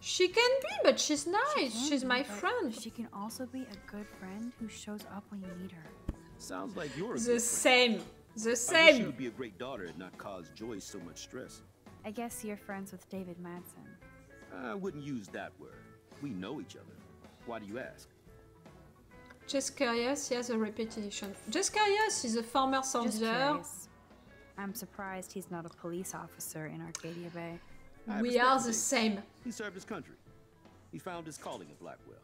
She can be, but she's nice. She's my friend. She can also be a good friend who shows up when you need her. Sounds like you're the same. The same. I wish you would be a great daughter and not cause Joyce so much stress. I guess you're friends with David Madsen. I wouldn't use that word. We know each other. Why do you ask? Just curious, yes, a repetition. Just curious, he's a former soldier. I'm surprised he's not a police officer in Arcadia Bay. We are the same. He served his country. He found his calling at Blackwell.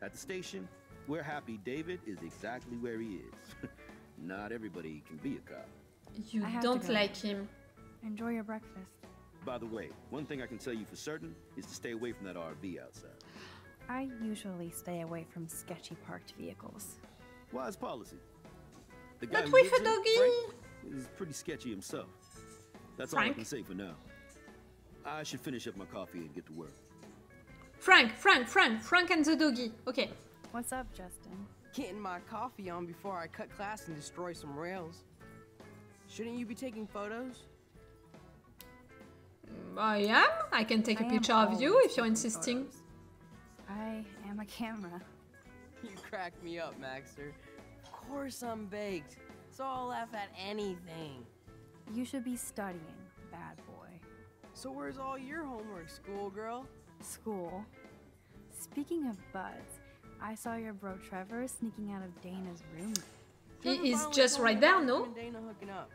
At the station, we're happy David is exactly where he is. Not everybody can be a cop. You don't like him. Enjoy your breakfast. By the way, one thing I can tell you for certain is to stay away from that RV outside. I usually stay away from sketchy parked vehicles. Wise policy. The guy not with a doggy! Frank, is pretty sketchy himself. That's Frank. All I can say for now. I should finish up my coffee and get to work. Frank and the doggy. Okay. What's up, Justin? Getting my coffee on before I cut class and destroy some rails. Shouldn't you be taking photos? I am. I can take a picture of you if you're insisting. Photos. I am a camera. You crack me up, Maxer. Of course I'm baked, so I'll laugh at anything. You should be studying, bad boy. So where's all your homework, schoolgirl? School. Speaking of buds, I saw your bro Trevor sneaking out of Dana's room. He is just right there, no? Dana hooking up.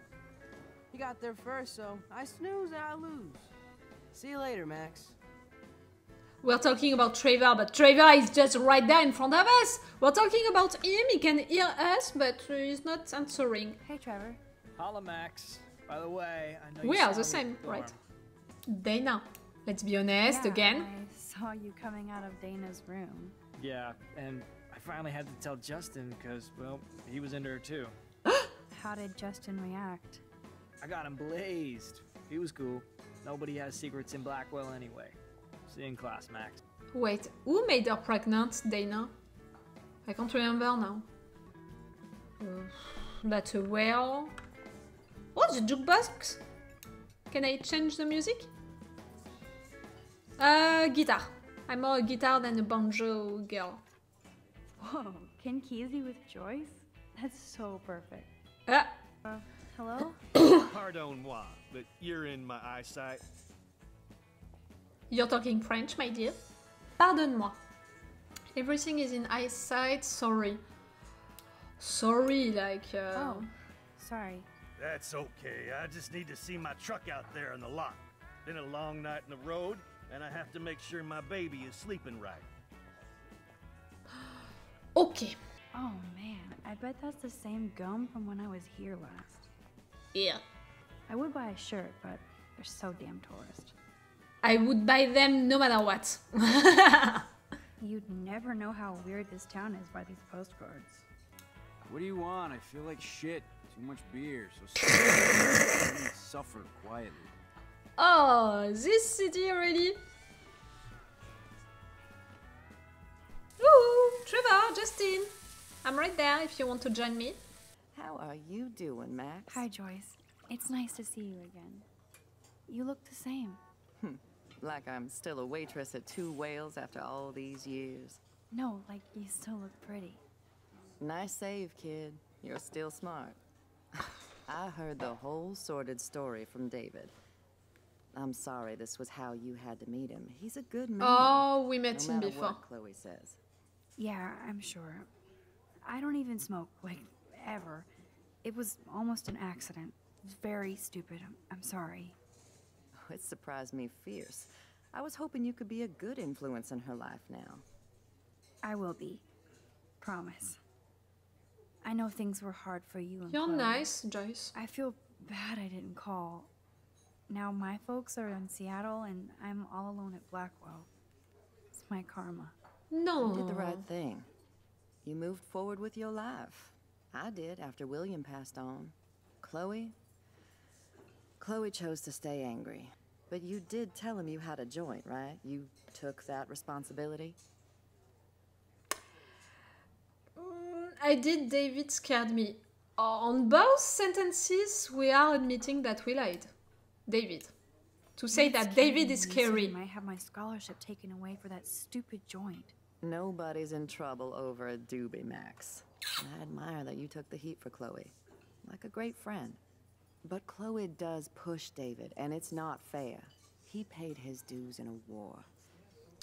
He got there first, so I snooze and I lose. See you later, Max. We're talking about Trevor, but Trevor is just right there in front of us. We're talking about him, he can hear us, but he's not answering. Hey, Trevor. Holla, Max. By the way, I know we are the same, right? Dana. Let's be honest, again. I saw you coming out of Dana's room. Yeah, and I finally had to tell Justin because, well, he was into her too. How did Justin react? I got him blazed. He was cool. Nobody has secrets in Blackwell anyway. See you in class, Max. Wait, who made her pregnant, Dana? I can't remember now. That's a whale. Oh, the jukebox? Can I change the music? Guitar. I'm more a guitar than a banjo girl. Whoa, can keys be with Joyce? That's so perfect. Hello? Pardon moi, but you're in my eyesight. You're talking French, my dear. Pardon moi. Everything is in eyesight, sorry. Sorry, like... Oh, sorry. That's okay, I just need to see my truck out there in the lot. Been a long night in the road, and I have to make sure my baby is sleeping right. Okay. Oh man, I bet that's the same gum from when I was here last. Yeah. I would buy a shirt, but they're so damn tourist. I would buy them no matter what. You'd never know how weird this town is by these postcards. What do you want? I feel like shit. Too much beer, so suffer quietly. Oh, this city already. Woo! Trevor, Justin! I'm right there if you want to join me. How are you doing, Max? Hi, Joyce. It's nice to see you again. You look the same. Like I'm still a waitress at Two Whales after all these years. No, like you still look pretty. Nice save, kid. You're still smart. I heard the whole sordid story from David. I'm sorry this was how you had to meet him. He's a good man. Oh, we met him before. No matter what Chloe says. Yeah, I'm sure. I don't even smoke, like, ever. It was almost an accident. It was very stupid. I'm sorry. It surprised me fierce. I was hoping you could be a good influence in her life now. I will be. Promise. I know things were hard for you and Chloe. You're nice, Joyce. I feel bad I didn't call. Now my folks are in Seattle and I'm all alone at Blackwell. It's my karma. No. You did the right thing. You moved forward with your life. I did after William passed on. Chloe chose to stay angry, but you did tell him you had a joint, right? You took that responsibility? I did. David scared me. On both sentences, we are admitting that we lied. David. To say that David is scary. I have my scholarship taken away for that stupid joint. Nobody's in trouble over a doobie, Max. I admire that you took the heat for Chloe. Like a great friend. But Chloe does push David, and it's not fair. He paid his dues in a war.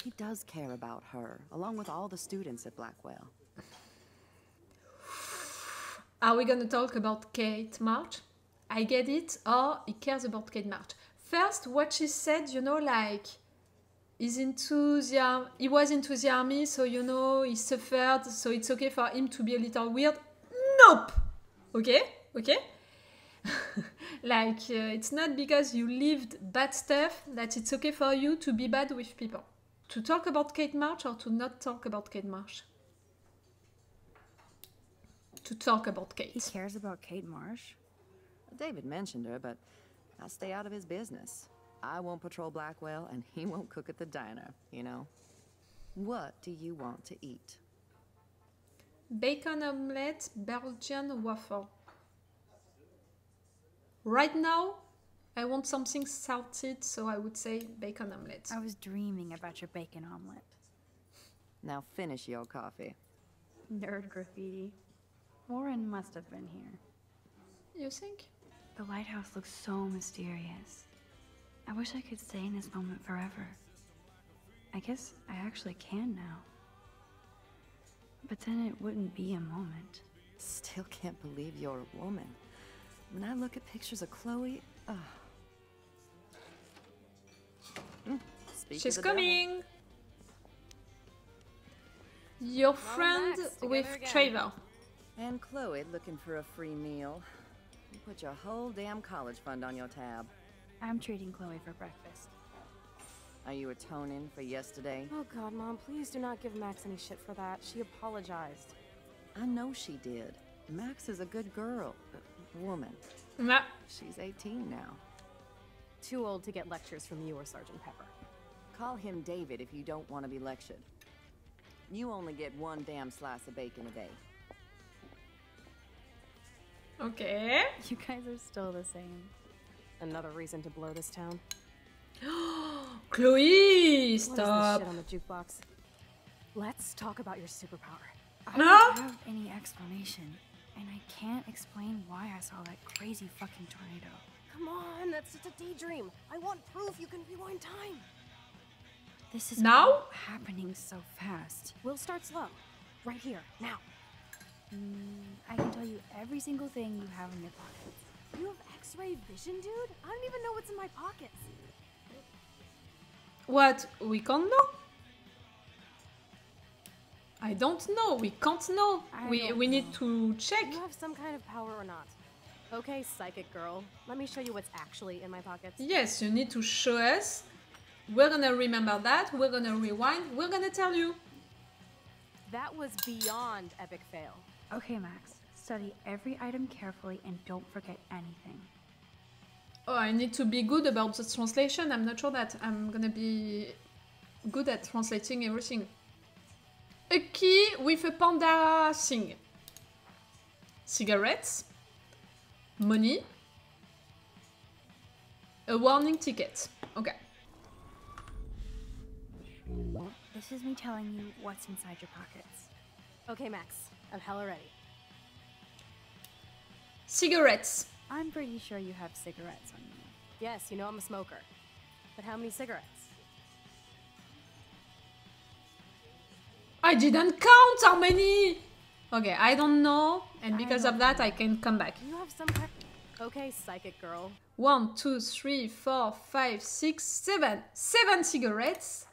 He does care about her, along with all the students at Blackwell. Are we going to talk about Kate Marsh? I get it. Or he cares about Kate Marsh. First, what she said, you know, like, he was into the army, so, you know, he suffered, so it's okay for him to be a little weird. Nope! Okay? Okay? Like, it's not because you lived bad stuff that it's okay for you to be bad with people. To talk about Kate Marsh or to not talk about Kate Marsh? To talk about Kate. He cares about Kate Marsh? David mentioned her, but I stay out of his business. I won't patrol Blackwell, and he won't cook at the diner, you know. What do you want to eat? Bacon omelette, Belgian waffle. Right now, I want something salted, so I would say bacon omelette. I was dreaming about your bacon omelette. Now finish your coffee. Nerd graffiti. Warren must have been here. You think? The lighthouse looks so mysterious. I wish I could stay in this moment forever. I guess I actually can now. But then it wouldn't be a moment. Still can't believe you're a woman. When I look at pictures of Chloe, ugh. She's coming! Devil. Your friend with Trevor. And Chloe looking for a free meal. You put your whole damn college fund on your tab. I'm treating Chloe for breakfast. Are you atoning for yesterday? Oh God, Mom, please do not give Max any shit for that. She apologized. I know she did. Max is a good girl, woman. Nah. She's 18 now. Too old to get lectures from you or Sergeant Pepper. Call him David if you don't want to be lectured. You only get one damn slice of bacon a day. Okay. You guys are still the same. Another reason to blow this town. Chloe, stop. What is this shit on the jukebox? Let's talk about your superpower. I don't have any explanation, and I can't explain why I saw that crazy fucking tornado. Come on, that's just a daydream. I want proof you can rewind time. This is now happening so fast. We'll start slow. Right here, now. I can tell you every single thing you have in your pocket. You have X-ray vision, dude? I don't even know what's in my pockets. What? We can't know? I don't know. We can't know. We need to check. You have some kind of power or not. Okay, psychic girl. Let me show you what's actually in my pockets. Yes, you need to show us. We're gonna remember that. We're gonna rewind. We're gonna tell you. That was beyond epic fail. Okay, Max. Study every item carefully and don't forget anything. Oh, I need to be good about the translation. I'm not sure that I'm gonna be good at translating everything. A key with a panda thing. Cigarettes. Money. A warning ticket. Okay. This is me telling you what's inside your pockets. Okay, Max. I'm hella ready. Cigarettes. I'm pretty sure you have cigarettes on you. Yes, you know I'm a smoker. But how many cigarettes? I didn't count how many! Okay, I don't know. And because of that, I can come back. You have some... Okay, psychic girl. 1, 2, 3, 4, 5, 6, 7. 7 cigarettes.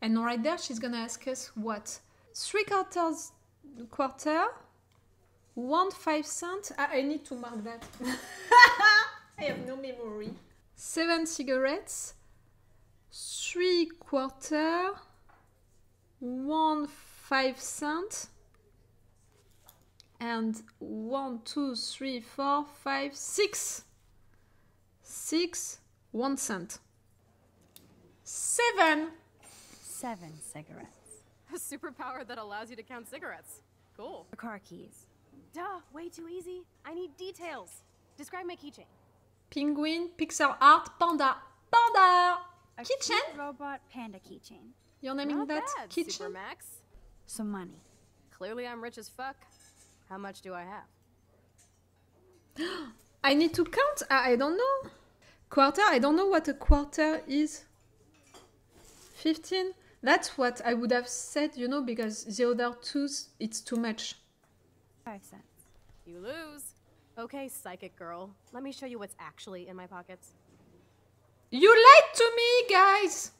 And right there, she's gonna ask us what? 3/4... quarter? 1 5-cent. I need to mark that. I have no memory. 7 cigarettes, 3/4, 1 5-cent, and 1 2 3 4 5 6. 6 1-cent. 7 cigarettes. A superpower that allows you to count cigarettes. Cool. The car keys. Duh, way too easy. I need details. Describe my keychain. Penguin, pixel art, panda. Panda! A keychain? Robot panda keychain. You're naming not that bad, keychain? Super Max. Some money. Clearly I'm rich as fuck. How much do I have? I need to count. I don't know. Quarter? I don't know what a quarter is. 15? That's what I would have said, you know, because the other twos, it's too much. 5 cents. You lose. Okay, psychic girl. Let me show you what's actually in my pockets. You lied to me, guys!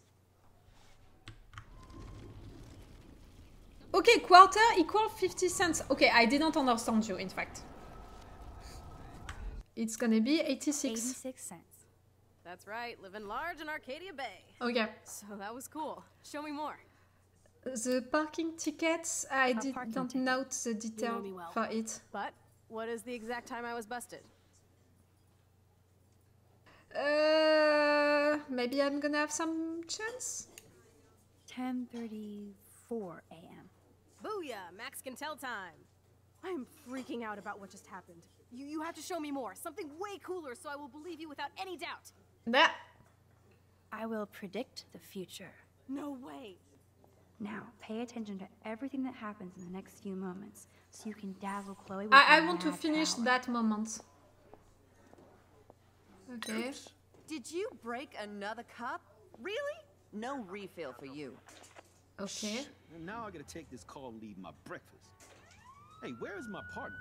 Okay, quarter equal 50 cents. Okay, I didn't understand you, in fact. It's gonna be 86. 86 cents. That's right, living large in Arcadia Bay. Okay. So that was cool. Show me more. The parking tickets, I didn't note the detail for it. But what is the exact time I was busted? Maybe I'm gonna have some chance? 10:34 a.m. Booyah, Max can tell time. I'm freaking out about what just happened. You have to show me more, something way cooler, so I will believe you without any doubt. That. I will predict the future. No way. Now, pay attention to everything that happens in the next few moments, so you can dazzle Chloe with I want to finish that moment. Okay. Oops. Did you break another cup? Really? No refill for you. Okay. Shh. And now I gotta take this call and leave my breakfast. Hey, where is my partner?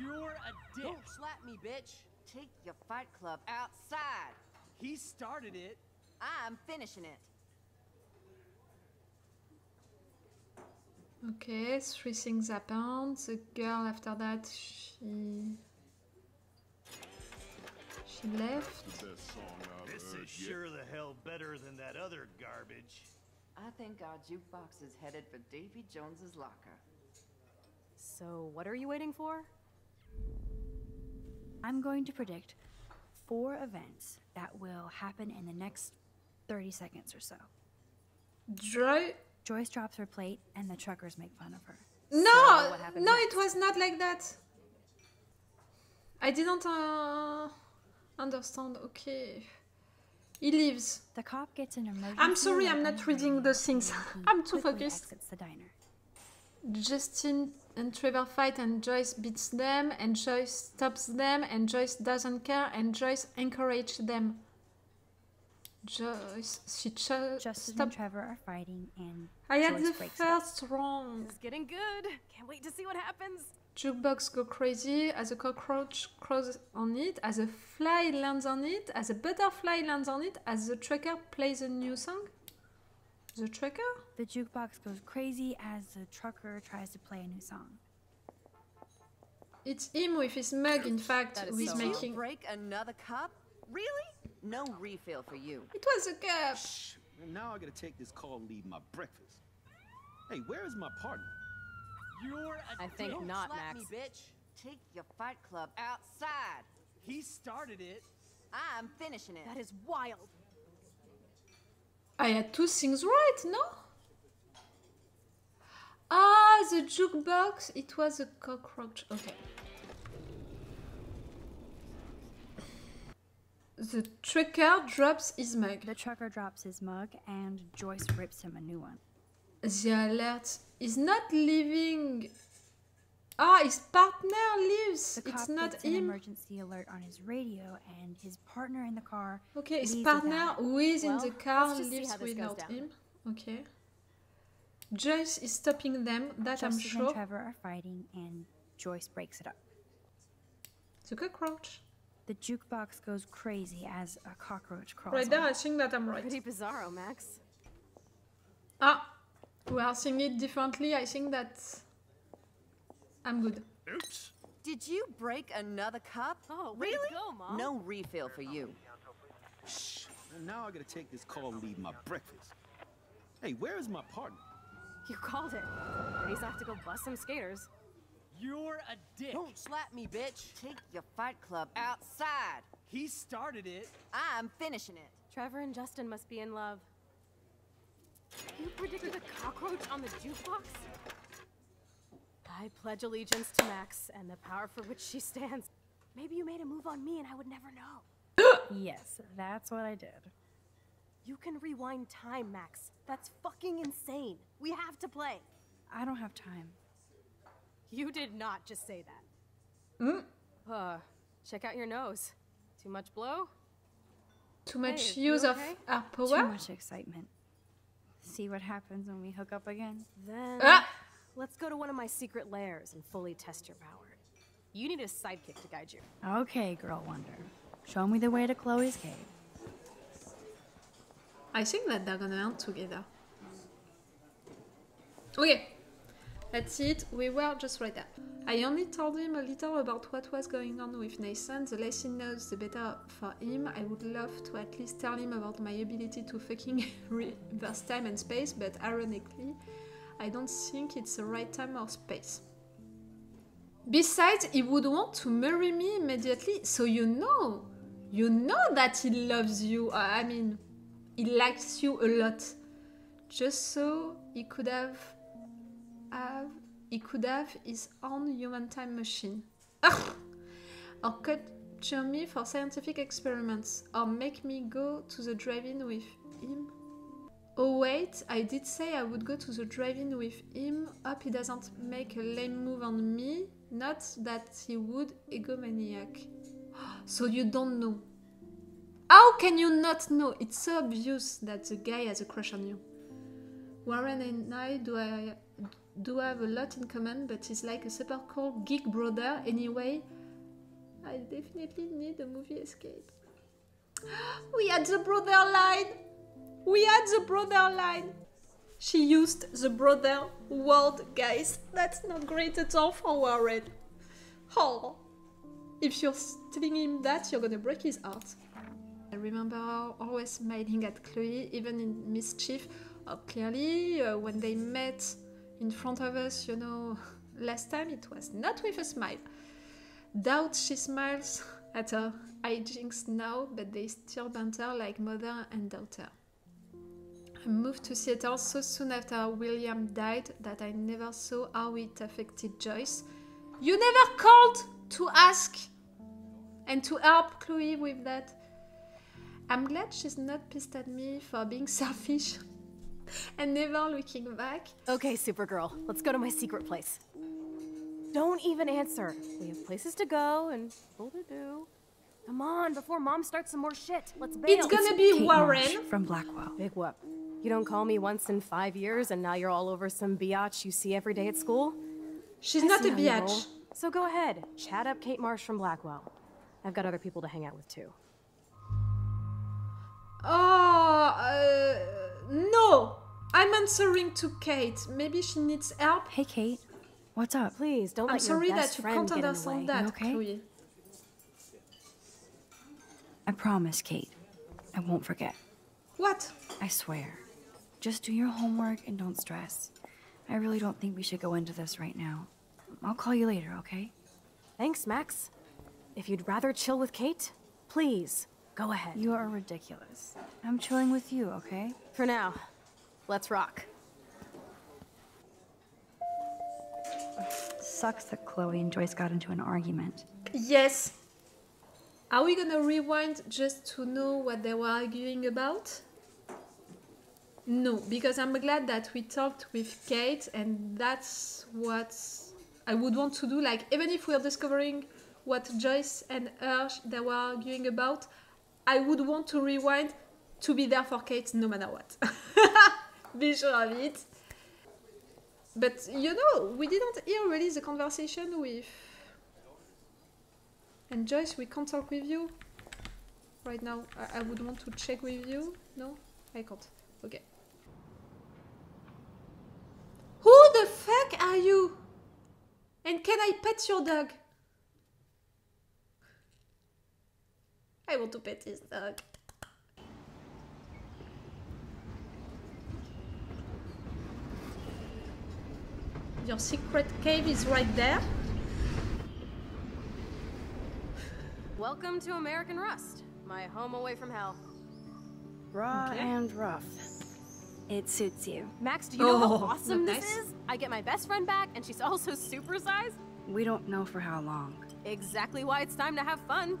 You're a dick. Don't slap me, bitch. Take your fight club outside. He started it. I'm finishing it. Okay, three things happened. The girl after that, she left. This is sure the hell better than that other garbage. I think our jukebox is headed for Davy Jones's locker. So what are you waiting for? I'm going to predict 4 events that will happen in the next 30 seconds or so. Joyce drops her plate, and the truckers make fun of her. No, so no, next? It was not like that. I didn't understand. Okay, he leaves. The cop gets an emergency. I'm sorry, I'm not reading those things. I'm too focused. Exits the diner. Justin and Trevor fight, and Joyce beats them, and Joyce stops them, and Joyce doesn't care, and Joyce encourages them. Justin and Trevor are fighting, and I had the first wrong. It's getting good. Can't wait to see what happens. Jukebox go crazy as a cockroach crawls on it, as a fly lands on it, as a butterfly lands on it, as the trucker plays a new song. The trucker? The jukebox goes crazy as the trucker tries to play a new song. It's him with his mug, in fact, who is making. Did you break another cup? Really? No refill for you. It was a cup. Shh. And now I gotta take this call and leave my breakfast. Hey, where is my partner? You're a think not, Max. Me, bitch. Take your fight club outside. He started it. I'm finishing it. That is wild. I had 2 things right, no? Ah, the jukebox. It was a cockroach. Okay. The trucker drops his mug. The trucker drops his mug, and Joyce rips him a new one. The alert is not leaving. Ah, his partner leaves. The cop it's not gets him. An emergency alert on his radio, and his partner in the car. Okay, his partner who is in the car leaves without him. Okay. Joyce is stopping them. That Justin I'm sure. Justin and Trevor are fighting, and Joyce breaks it up. The cockroach. The jukebox goes crazy as a cockroach crawls. Right there, I think that I'm right. Pretty bizarro, Max. Ah, we are seeing it differently. I think that I'm good. Oops. Did you break another cup? Oh, really? Go, Mom. No refill for you. Shh. And now I gotta take this call and leave my breakfast. Hey, where is my partner? You called it. At least I have to go bust some skaters. You're a dick. Don't slap me, bitch. Take your fight club outside. He started it. I'm finishing it. Trevor and Justin must be in love. You predicted a cockroach on the jukebox? I pledge allegiance to Max and the power for which she stands. Maybe you made a move on me and I would never know. Yes, that's what I did. You can rewind time, Max. That's fucking insane. We have to play. I don't have time. You did not just say that. Mm. Check out your nose. Too much blow? Too much use of our power? Too much excitement. See what happens when we hook up again. Then let's go to one of my secret lairs and fully test your power. You need a sidekick to guide you. Okay, Girl Wonder. Show me the way to Chloe's cave. I think that they're gonna hunt together. Okay. That's it. We were just right there. I only told him a little about what was going on with Nathan. The less he knows, the better for him. I would love to at least tell him about my ability to fucking reverse time and space, but ironically, I don't think it's the right time or space. Besides, he would want to marry me immediately, so you know that he loves you. I mean, he likes you a lot. Just so he could have his own human time machine. Ugh! Or capture me for scientific experiments, or make me go to the drive-in with him. Oh wait, I did say I would go to the drive-in with him. Hope he doesn't make a lame move on me. Not that he would, egomaniac. So you don't know. How can you not know? It's so obvious that the guy has a crush on you. Warren and I do have a lot in common, but he's like a super cool geek brother. Anyway, I definitely need a movie escape. We had the brother line! We had the brother line! She used the brother word, guys. That's not great at all for Warren. Oh, if you're telling him that, you're gonna break his heart. I remember her always smiling at Chloe, even in mischief. Oh, clearly, when they met in front of us, you know, last time it was not with a smile. Doubt she smiles at her hijinks now, but they still banter like mother and daughter. I moved to Seattle so soon after William died that I never saw how it affected Joyce. You never called to ask and to help Chloe with that. I'm glad she's not pissed at me for being selfish. And never looking back. Okay, Supergirl, let's go to my secret place. Don't even answer. We have places to go and full to do. Come on, before Mom starts some more shit. Let's bail. It's gonna be Kate Warren Marsh from Blackwell. Big whoop. You don't call me once in 5 years, and now you're all over some biatch you see every day at school. She's not a biatch. So go ahead, chat up Kate Marsh from Blackwell. I've got other people to hang out with too. No. I'm answering to Kate. Maybe she needs help. Hey, Kate. What's up? Please, don't let your best friend get in the way. I'm sorry that you can't understand that, okay? Chloe. I promise, Kate. I won't forget. What? I swear. Just do your homework and don't stress. I really don't think we should go into this right now. I'll call you later, okay? Thanks, Max. If you'd rather chill with Kate, please, go ahead. You are ridiculous. I'm chilling with you, okay? For now. Let's rock. Sucks that Chloe and Joyce got into an argument. Yes. Are we gonna rewind just to know what they were arguing about? No, because I'm glad that we talked with Kate, and that's what I would want to do. Like, even if we're discovering what Joyce and her they were arguing about, I would want to rewind to be there for Kate no matter what. Be sure of it. But, you know, we didn't hear really the conversation with... And Joyce, we can't talk with you right now. I would want to check with you. No, I can't. Okay. Who the fuck are you? And can I pet your dog? I want to pet his dog. Your secret cave is right there. Welcome to American Rust, my home away from hell. Raw and rough. It suits you. Max, do you know how awesome this is? I get my best friend back, and she's also supersized. We don't know for how long. Exactly why it's time to have fun.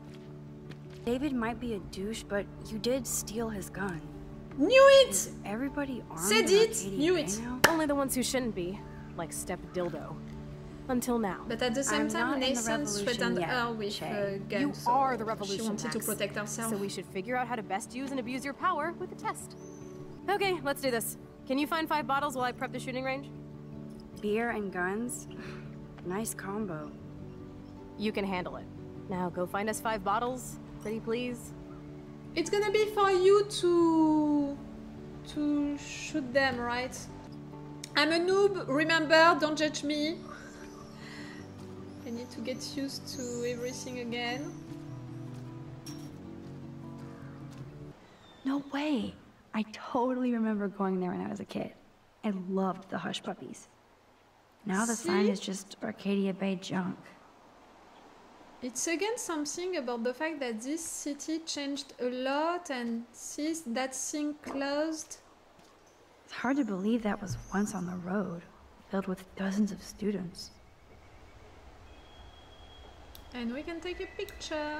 David might be a douche, but you did steal his gun. Knew it! Is everybody armed? Said it! Knew it! Now? Only the ones who shouldn't be. Like Step Dildo. Until now. But at the same time, Nathan threatened her with guns. You are the revolution, she wanted to protect herself. So we should figure out how to best use and abuse your power with a test. Okay, let's do this. Can you find 5 bottles while I prep the shooting range? Beer and guns? Nice combo. You can handle it. Now go find us 5 bottles, pretty please. It's gonna be for you to shoot them, right? I'm a noob, remember, don't judge me. I need to get used to everything again. No way! I totally remember going there when I was a kid. I loved the Hush Puppies. Now the sign is just Arcadia Bay junk. It's again something about the fact that this city changed a lot and since that thing closed. It's hard to believe that was once on the road, filled with dozens of students. And we can take a picture.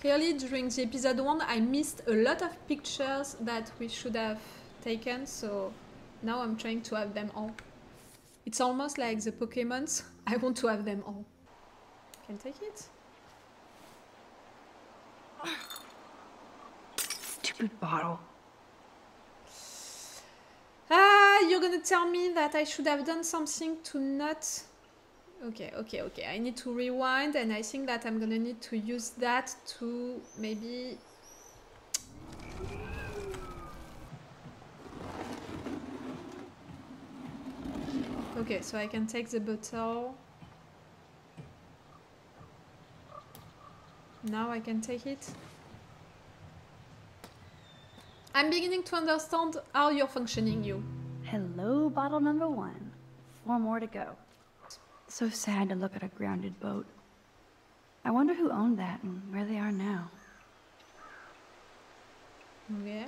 Clearly during the episode 1 I missed a lot of pictures that we should have taken, so now I'm trying to have them all. It's almost like the Pokémons. I want to have them all. Can take it? Stupid bottle. Ah, you're gonna tell me that I should have done something to not... Okay, okay, okay. I need to rewind and I think that I'm gonna need to use that to maybe... Okay, so I can take the bottle. Now I can take it. I'm beginning to understand how you're functioning, you. Hello, bottle number 1. 4 more to go. So sad to look at a grounded boat. I wonder who owned that and where they are now. Okay.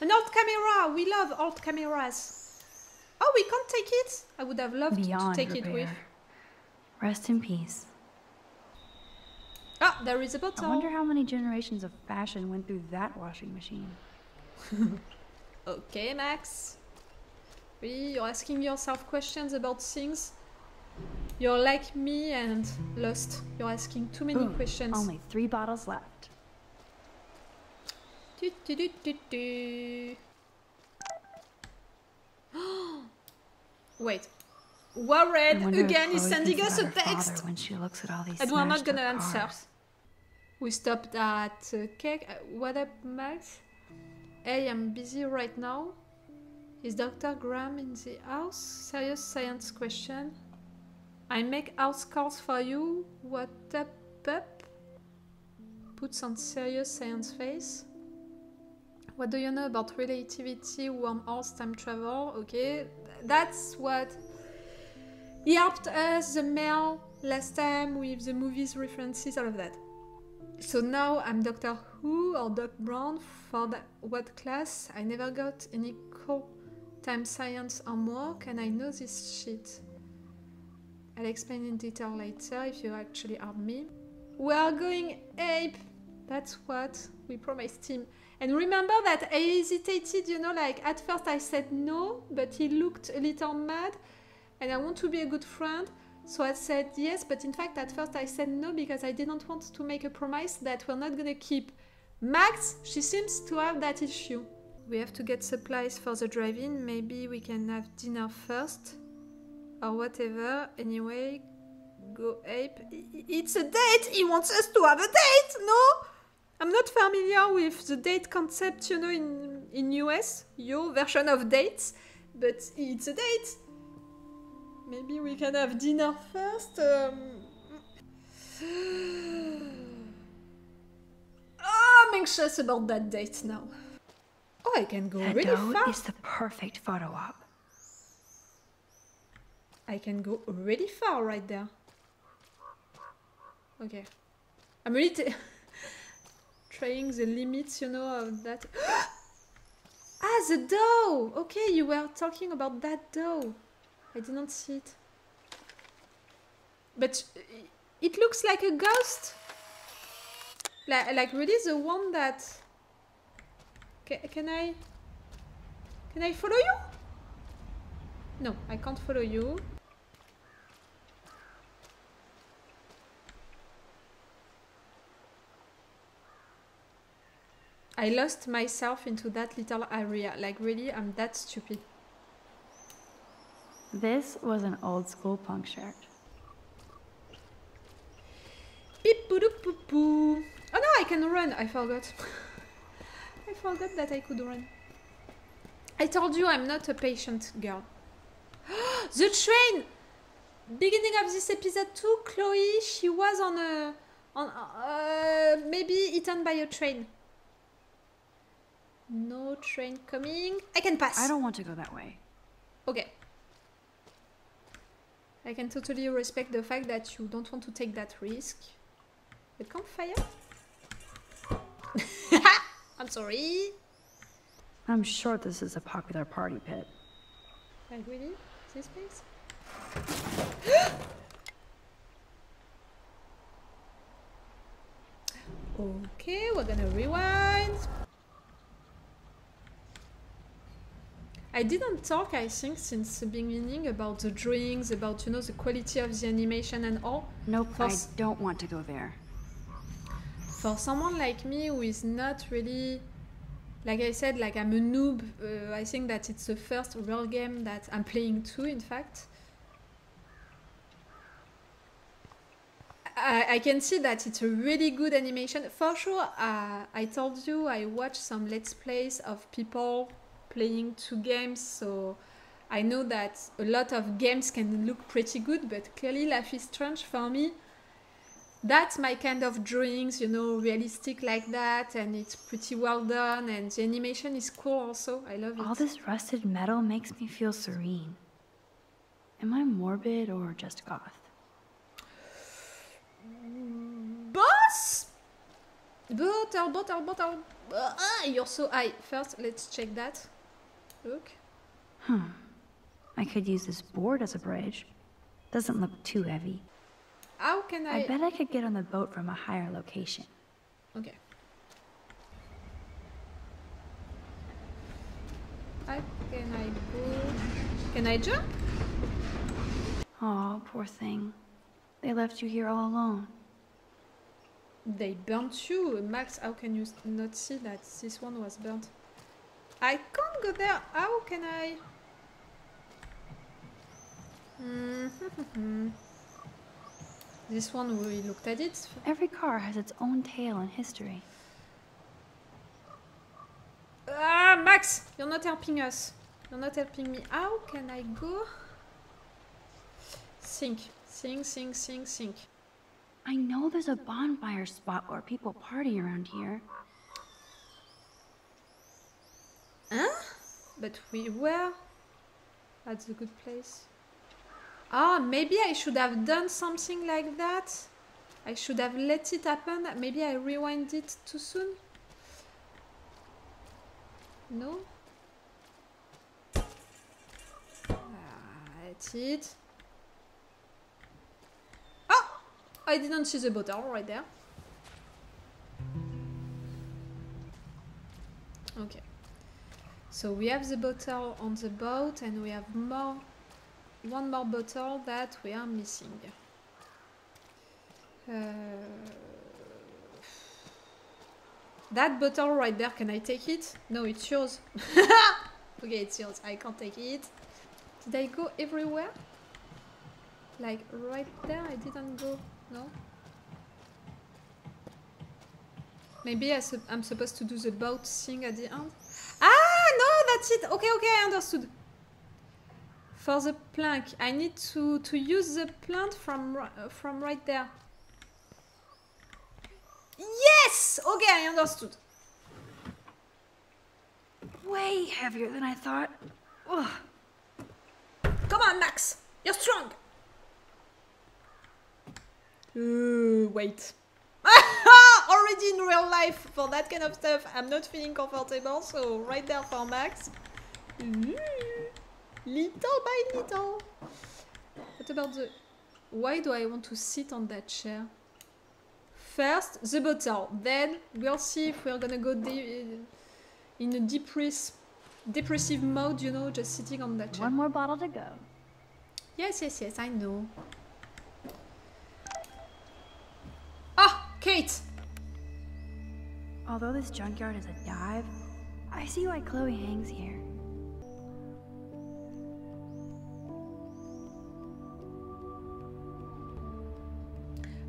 An old camera! We love old cameras. Oh, we can't take it? I would have loved to take it with. Rest in peace. Ah, there is a bottle. I wonder how many generations of fashion went through that washing machine. Okay, Max. Really, you're asking yourself questions about things. You're like me and lost. You're asking too many questions. Only 3 bottles left. Do, do, do, do, do. Wait, Warren again is sending us a text, and we're not gonna answer. We stopped at cake. What up, Max? Hey, I'm busy right now. Is Dr. Graham in the house? Serious science question. I make house calls for you. What up, pup? Puts on serious science face. What do you know about relativity, wormholes, time travel? Okay, that's what he helped us, the mail, last time with the movies, references, all of that. So now I'm Doctor Who or Doc Brown for what class? I never got any cool time science homework and I know this shit. I'll explain in detail later if you actually are me. We are going ape! That's what we promised him. And remember that I hesitated, you know, like at first I said no, but he looked a little mad and I want to be a good friend. So I said yes, but in fact at first I said no because I didn't want to make a promise that we're not gonna keep. Max, she seems to have that issue. We have to get supplies for the drive-in. Maybe we can have dinner first or whatever. Anyway, go ape. It's a date. He wants us to have a date, no? I'm not familiar with the date concept, you know, in US, your version of dates, but it's a date. Maybe we can have dinner first. Oh, I'm anxious about that date now. Oh, I can go really fast. That is the perfect photo op. I can go really far right there. Okay, I'm really. Trying the limits, you know, of that. Ah, the dough! Okay, you were talking about that dough. I didn't see it. But it looks like a ghost. Like really the one that... Can I follow you? No, I can't follow you. I lost myself into that little area. Like, really, I'm that stupid. This was an old school punk shirt. Beep, boo, doo, boo, boo. Oh no, I can run. I forgot. I forgot that I could run. I told you I'm not a patient girl. The train! Beginning of this episode too, Chloe, she was on a... maybe eaten by a train. No train coming. I can pass. I don't want to go that way. Okay. I can totally respect the fact that you don't want to take that risk. The campfire? I'm sorry. I'm sure this is a popular party pit. Like, really? This place? Okay, we're gonna rewind. I didn't talk, I think, since the beginning about the drinks, about, you know, the quality of the animation and all. Nope, I don't want to go there. For someone like me who is not really... Like I said, like I'm a noob, I think that it's the first real game that I'm playing too, in fact. I can see that it's a really good animation. For sure, I told you I watched some Let's Plays of people playing two games, so I know that a lot of games can look pretty good, but clearly Life is Strange for me. That's my kind of drawings, you know, realistic like that, and it's pretty well done, and the animation is cool also. I love it. All this rusted metal makes me feel serene. Am I morbid or just goth? Boss? Bottle. You're so high. First, let's check that. Look. Hmm. I could use this board as a bridge. Doesn't look too heavy. How can I bet I could get on the boat from a higher location. Okay. How can I go? Can I jump? Oh, poor thing. They left you here all alone. They burnt you, Max. How can you not see that this one was burnt? I can't go there. How can I? This one, we looked at it. Every car has its own tale and history. Ah, Max! You're not helping us. You're not helping me. How can I go? Think. I know there's a bonfire spot where people party around here. Huh? But we were at the good place. Ah, maybe I should have done something like that. I should have let it happen. Maybe I rewind it too soon. No? That's it. Oh! I didn't see the bottle right there. Okay. So we have the bottle on the boat and we have more... One more bottle that we are missing. That bottle right there, can I take it? No, it's yours. Okay, it's yours. I can't take it. Did I go everywhere? Like right there, I didn't go. No? Maybe I'm supposed to do the boat thing at the end. Ah, no, that's it. Okay, I understood. For the plank, I need to use the plant from right there. Yes! Okay, I understood. Way heavier than I thought. Ugh. Come on, Max! You're strong! Wait. Already in real life, for that kind of stuff, I'm not feeling comfortable, so right there for Max. Little by little. What about the... Why do I want to sit on that chair? First, the bottle. Then, we'll see if we're gonna go in a depressive mode, you know, just sitting on that chair. One more bottle to go. Yes, I know. Ah, Kate! Although this junkyard is a dive, I see why Chloe hangs here.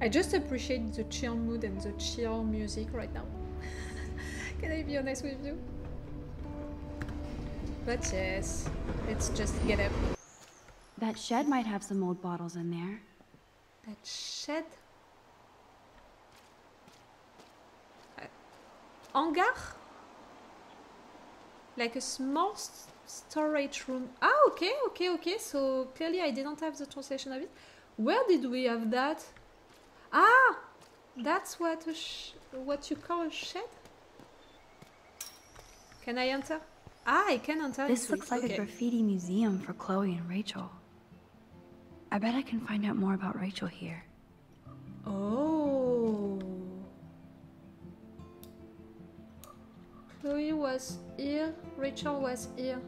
I just appreciate the chill mood and the chill music right now. Can I be honest with you? But yes, let's just get up. That shed might have some old bottles in there. That shed? Hangar? Like a small storage room. Ah, okay, okay, okay. So clearly I didn't have the translation of it. Where did we have that? Ah, that's what you call a shed? Can I enter? Ah, I can enter. This looks like a graffiti museum for Chloe and Rachel. I bet I can find out more about Rachel here. Oh. Chloe was here, Rachel was here.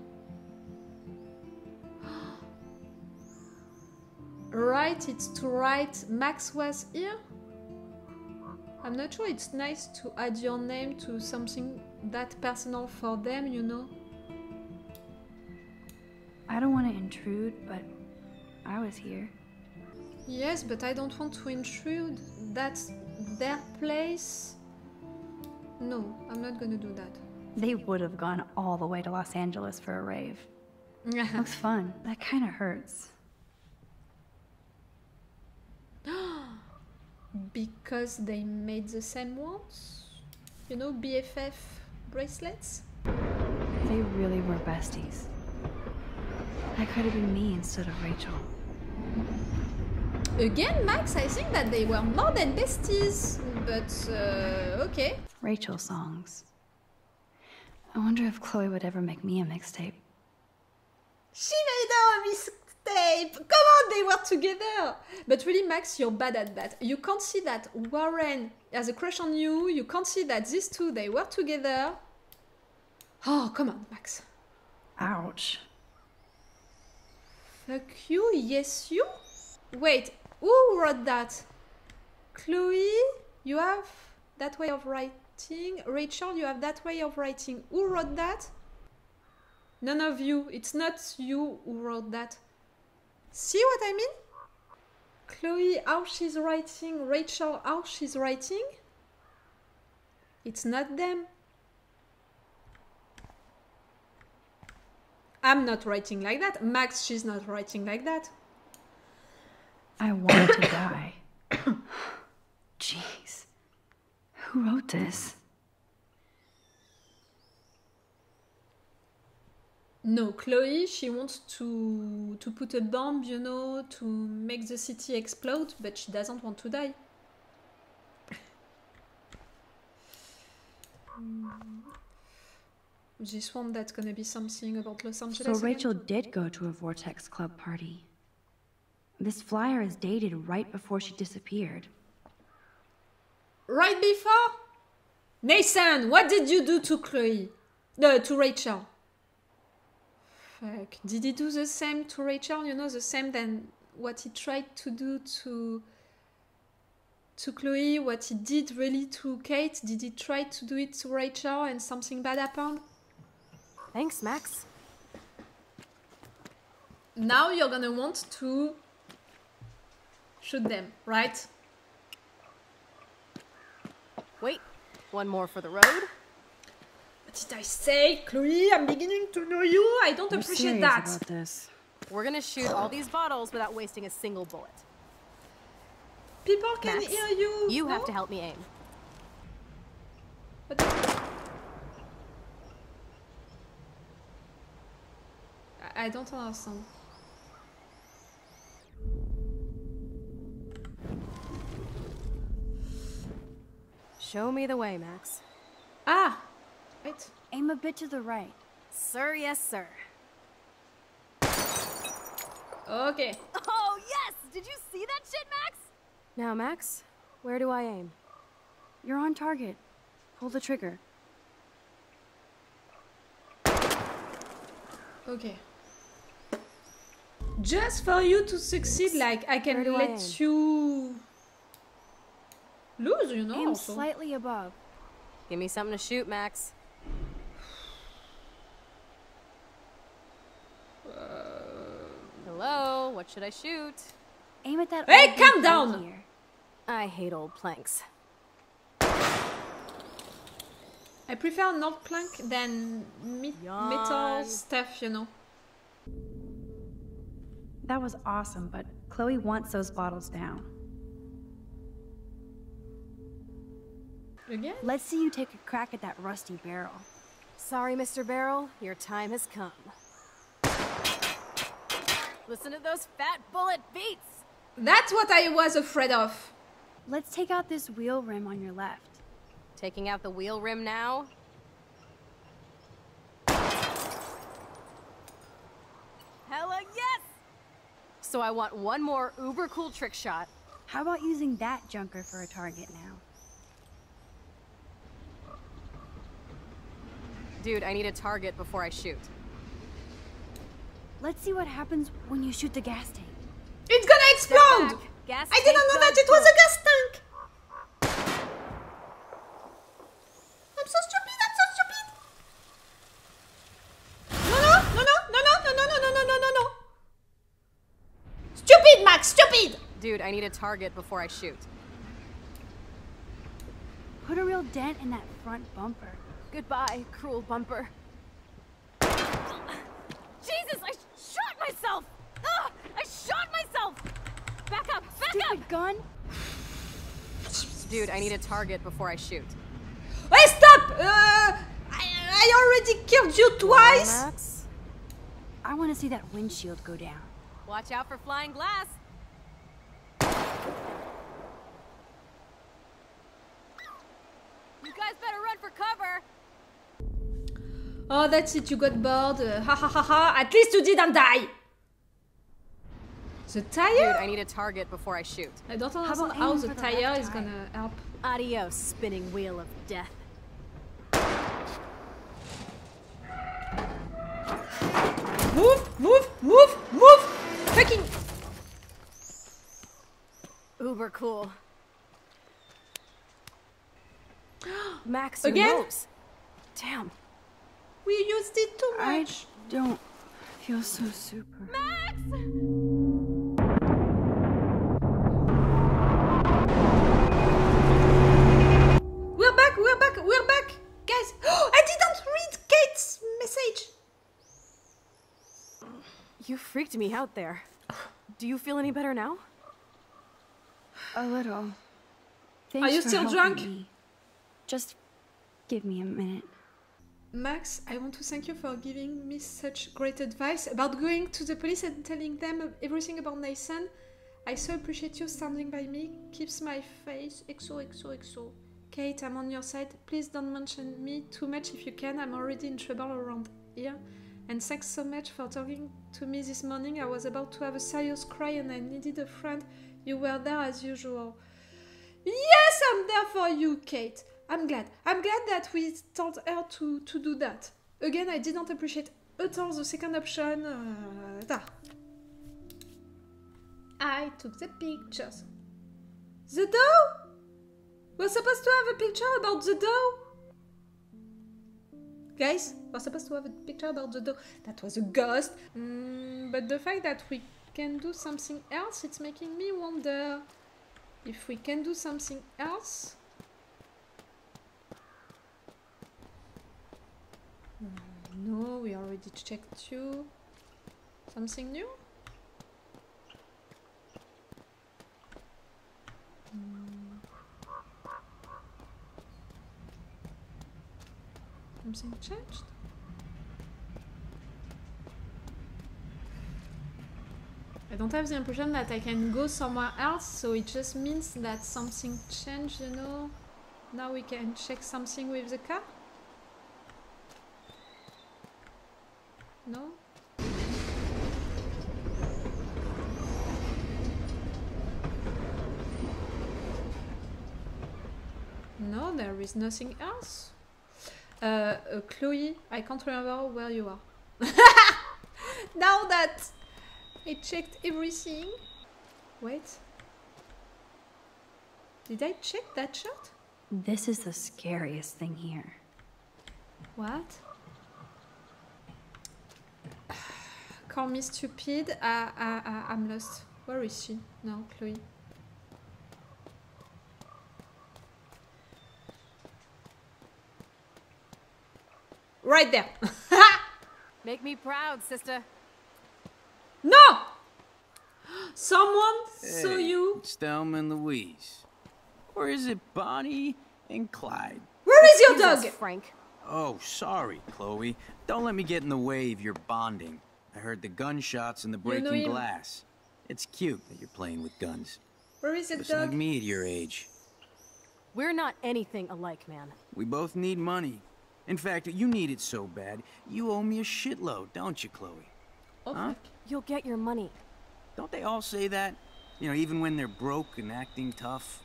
Right, it's to write Max was here. I'm not sure it's nice to add your name to something that personal for them, you know. I don't want to intrude, but I was here. Yes, but I don't want to intrude. That's their place. No, I'm not gonna do that. They would have gone all the way to Los Angeles for a rave. Looks fun. That kind of hurts. Because they made the same ones? You know, BFF bracelets? They really were besties. That could have been me instead of Rachel. Again, Max, I think that they were more than besties, but okay. Rachel songs. I wonder if Chloe would ever make me a mixtape. She made a mixtape! Tape. Come on, they were together. But really, Max, you're bad at that. You can't see that Warren has a crush on you. You can't see that these two, they were together. Oh, come on, Max. Ouch. Fuck you, yes you. Wait, who wrote that? Chloe, you have that way of writing. Rachel, you have that way of writing. Who wrote that? None of you. It's not you who wrote that. See what I mean? Chloe, how she's writing. Rachel, how she's writing. It's not them. I'm not writing like that. Max, she's not writing like that. I want to die. Jeez. Who wrote this? No, Chloe, she wants to put a bomb, you know, to make the city explode, but she doesn't want to die. This one, that's gonna be something about Los Angeles. So Rachel did go to a Vortex Club party. This flyer is dated right before she disappeared. Right before? Nathan, what did you do to Chloe? To Rachel? Did he do the same to Rachel? You know, the same than what he tried to do to Chloe, what he did really to Kate? Did he try to do it to Rachel and something bad happened? Thanks, Max. Now you're gonna want to shoot them, right? Wait, one more for the road. Did I say, Chloe, I'm beginning to know you? I don't appreciate that. About this. We're gonna shoot all these bottles without wasting a single bullet. People can Max, hear you. You have to help me aim. But I don't understand. Show me the way, Max. Ah! Wait. Aim a bit to the right. Sir, yes, sir. Okay. Oh, yes! Did you see that shit, Max? Now, Max, where do I aim? You're on target. Pull the trigger. Okay. Just for you to succeed, like, I can let you lose, you know. Aim slightly above. Give me something to shoot, Max. Hello, what should I shoot? Aim at that. Hey, come down! Here. I hate old planks. I prefer not plank than metal stuff, you know. That was awesome, but Chloe wants those bottles down. Again? Let's see you take a crack at that rusty barrel. Sorry, Mr. Barrel, your time has come. Listen to those fat bullet beats! That's what I was afraid of. Let's take out this wheel rim on your left. Taking out the wheel rim now? Hella yes! So I want one more uber cool trick shot. How about using that junker for a target now? Dude, I need a target before I shoot. Let's see what happens when you shoot the gas tank. It's gonna explode! Gas I didn't know that it was a gas tank! I'm so stupid, I'm so stupid! No, no, no, no, no, no, no, no, no, no, no! Stupid, Max, stupid! Dude, I need a target before I shoot. Put a real dent in that front bumper. Goodbye, cruel bumper. Jesus, I shot myself! Ugh, I shot myself! Back up, back Stupid up! Gun. Dude, I need a target before I shoot. Hey, stop! I already killed you twice! Well, Max, I want to see that windshield go down. Watch out for flying glass! You guys better run for cover! Oh, that's it, you got bored. Ha ha ha ha. At least you didn't die. The tire? Dude, I need a target before I shoot. I don't understand how the tire is gonna help. Adios, spinning wheel of death. Move, move, move, move! Fucking uber cool. Max again? Moves. Damn. We used it too much. I don't feel so super. Max! We're back, we're back, we're back! Guys, oh, I didn't read Kate's message! You freaked me out there. Do you feel any better now? A little. Thanks Are you still drunk? Me. Just give me a minute. Max, I want to thank you for giving me such great advice about going to the police and telling them everything about Nathan. I so appreciate you standing by me. Keeps my face. XOXOXO. Kate, I'm on your side. Please don't mention me too much if you can. I'm already in trouble around here. And thanks so much for talking to me this morning. I was about to have a serious cry and I needed a friend. You were there as usual. Yes, I'm there for you, Kate. I'm glad that we told her to do that. Again, I didn't appreciate at all the second option. I took the pictures. The dough? We're supposed to have a picture about the dough? Guys, we're supposed to have a picture about the dough. That was a ghost. But the fact that we can do something else, it's making me wonder if we can do something else. No, we already checked you. Something new? Something changed? I don't have the impression that I can go somewhere else, so it just means that something changed, you know? Now we can check something with the car? No? No, there is nothing else. Chloe, I can't remember where you are. Now that I checked everything. Wait. Did I check that shirt? This is the scariest thing here. What? Call me stupid. I'm lost. Where is she? No, Chloe. Right there. Make me proud, sister. No! Someone saw you. It's Thelma and Louise. Or is it Bonnie and Clyde? Where is your dog? Frank. Oh, sorry, Chloe. Don't let me get in the way of your bonding. I heard the gunshots and the breaking glass. It's cute that you're playing with guns. Where is it, dog? Just like me at your age. We're not anything alike, man. We both need money. In fact, you need it so bad, you owe me a shitload, don't you, Chloe? Okay. Huh? You'll get your money. Don't they all say that? You know, even when they're broke and acting tough?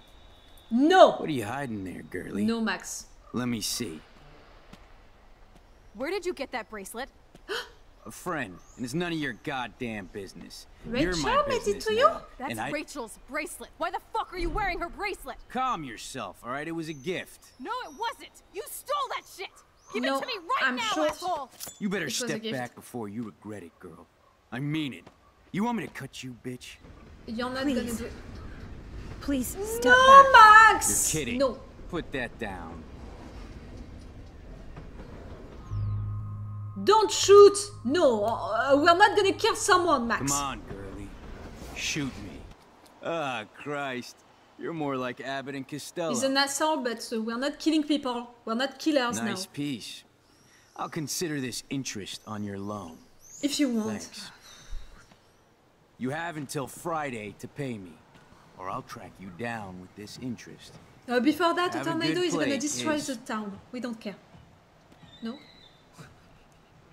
No! What are you hiding there, girlie? No, Max. Let me see. Where did you get that bracelet? A friend, and it's none of your goddamn business. Rachel made it to you? That's Rachel's bracelet. Why the fuck are you wearing her bracelet? Calm yourself, all right? It was a gift. No, it wasn't. You stole that shit. Give it to me right now, asshole. You better step back before you regret it, girl. I mean it. You want me to cut you, bitch? You're not gonna do it. Please stop. No, Max. You're kidding. No. Put that down. Don't shoot! No, we're not gonna kill someone, Max. Come on, girlie. Shoot me. Ah, Christ. You're more like Abbott and Costello. He's an asshole, but we're not killing people. We're not killers now. Nice piece. I'll consider this interest on your loan. If you want. Thanks. You have until Friday to pay me, or I'll track you down with this interest. Before that, a tornado is gonna destroy the town. We don't care. No?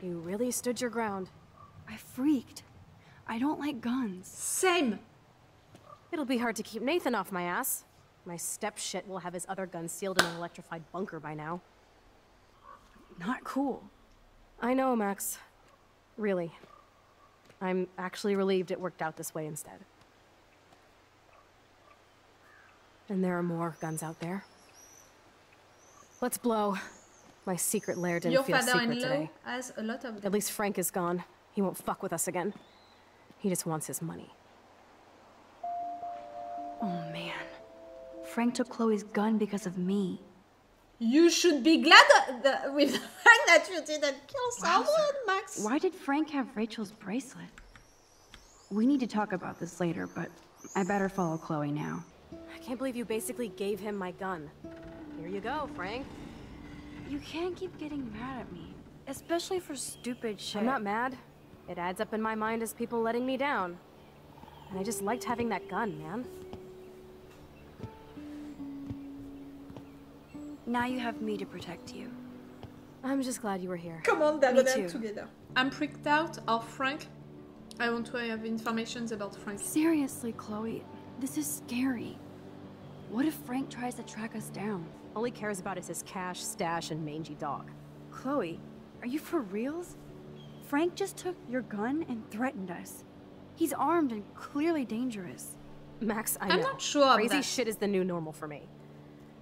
You really stood your ground. I freaked. I don't like guns. Same. It'll be hard to keep Nathan off my ass. My step-shit will have his other gun sealed in an electrified bunker by now. Not cool. I know, Max. Really. I'm actually relieved it worked out this way instead. And there are more guns out there. Let's blow. My secret lair didn't feel secret today. Has a lot of them. At least Frank is gone. He won't fuck with us again. He just wants his money. Oh man. Frank took Chloe's gun because of me. You should be glad with the fact that you didn't kill someone, Max. Why did Frank have Rachel's bracelet? We need to talk about this later, but I better follow Chloe now. I can't believe you basically gave him my gun. Here you go, Frank. You can't keep getting mad at me, especially for stupid shit. I'm not mad. It adds up in my mind as people letting me down. And I just liked having that gun, man. Now you have me to protect you. I'm just glad you were here. Come on, Dad, together. I'm freaked out of Frank. I want to have information about Frank. Seriously, Chloe, this is scary. What if Frank tries to track us down? All he cares about is his cash, stash, and mangy dog. Chloe, are you for reals? Frank just took your gun and threatened us. He's armed and clearly dangerous. Max, I know. I'm not sure of that. Crazy shit is the new normal for me.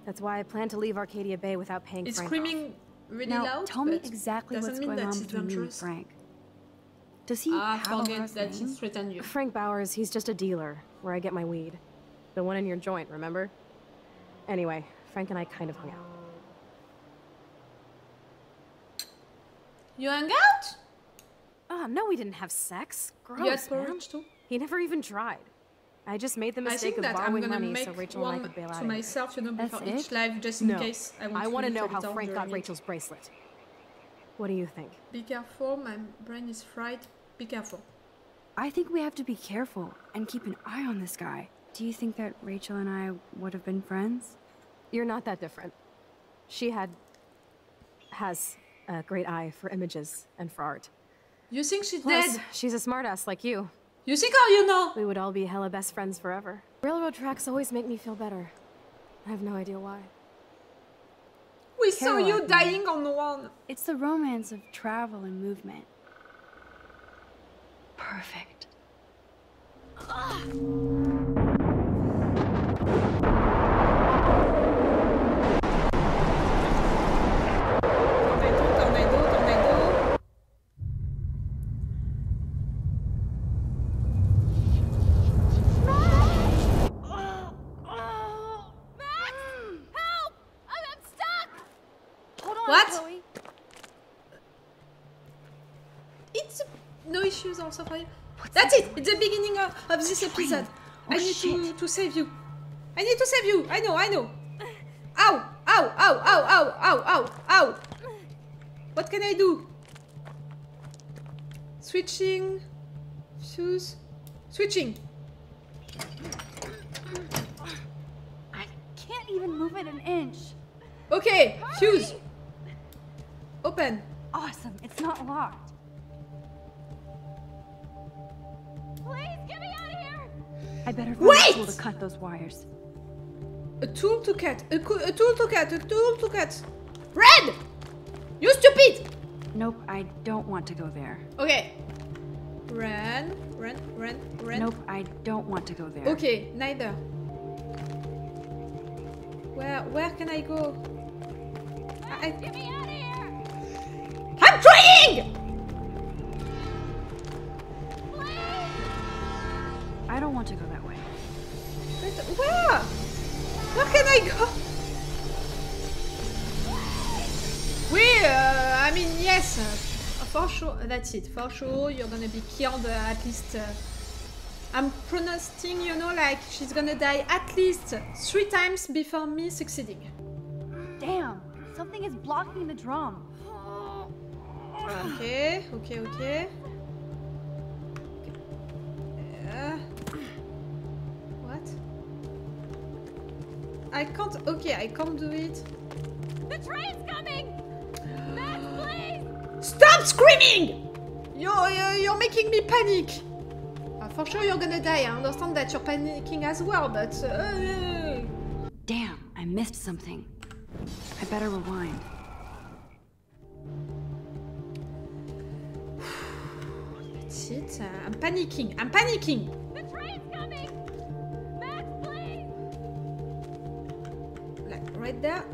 That's why I plan to leave Arcadia Bay without paying Frank off. It's screaming really loud. Now, tell me exactly what's going on between you and Frank. Does he have a last name? Frank Bowers, he's just a dealer where I get my weed. The one in your joint, remember? Anyway. Frank and I kind of hung out. You hung out? Oh, no, we didn't have sex. Gross, man. Too? He never even tried. I just made the mistake of borrowing money so Rachel and I could bail out. Myself, you know, before each live, just in case. I want to know how Frank got Rachel's bracelet. What do you think? Be careful, my brain is fried. Be careful. I think we have to be careful and keep an eye on this guy. Do you think that Rachel and I would have been friends? You're not that different. She has a great eye for images and for art. You think she's dead? She's a smartass like you. You think you know? We would all be hella best friends forever. Railroad tracks always make me feel better. I have no idea why. We saw you dying on the one. It's the romance of travel and movement. Perfect. Ugh. on, what? Chloe. It's no issues, I'm so sorry. That's it! It's the beginning of this episode. Oh, I need to save you. I need to save you! I know, I know! Ow! Ow! Ow! Ow! Ow! Ow! Ow! Ow! What can I do? Switching... shoes... switching! I can't even move it an inch. Okay, shoes! Open! Awesome, it's not locked. Please, get me out of here! I better find a tool to cut those wires. A tool to cut, a tool to cut, a tool to cut. Red! You stupid! Nope, I don't want to go there. Okay. Red, red, red, red. Nope, I don't want to go there. Okay, neither. Where can I go? Get me out of here! I'm trying! I don't want to go that way. Where? Where can I go? We, I mean, yes. For sure, that's it. For sure, you're gonna be killed at least. I'm pronouncing, you know, like she's gonna die at least 3 times before me succeeding. Damn, something is blocking the drum. Okay, okay, okay. I can't. Okay, I can't do it. The train's coming! Max, please! Stop screaming! You're making me panic. For sure, you're gonna die. I understand that you're panicking as well, but. Damn! I missed something. I better rewind. That's it. I'm panicking. I'm panicking. Right there,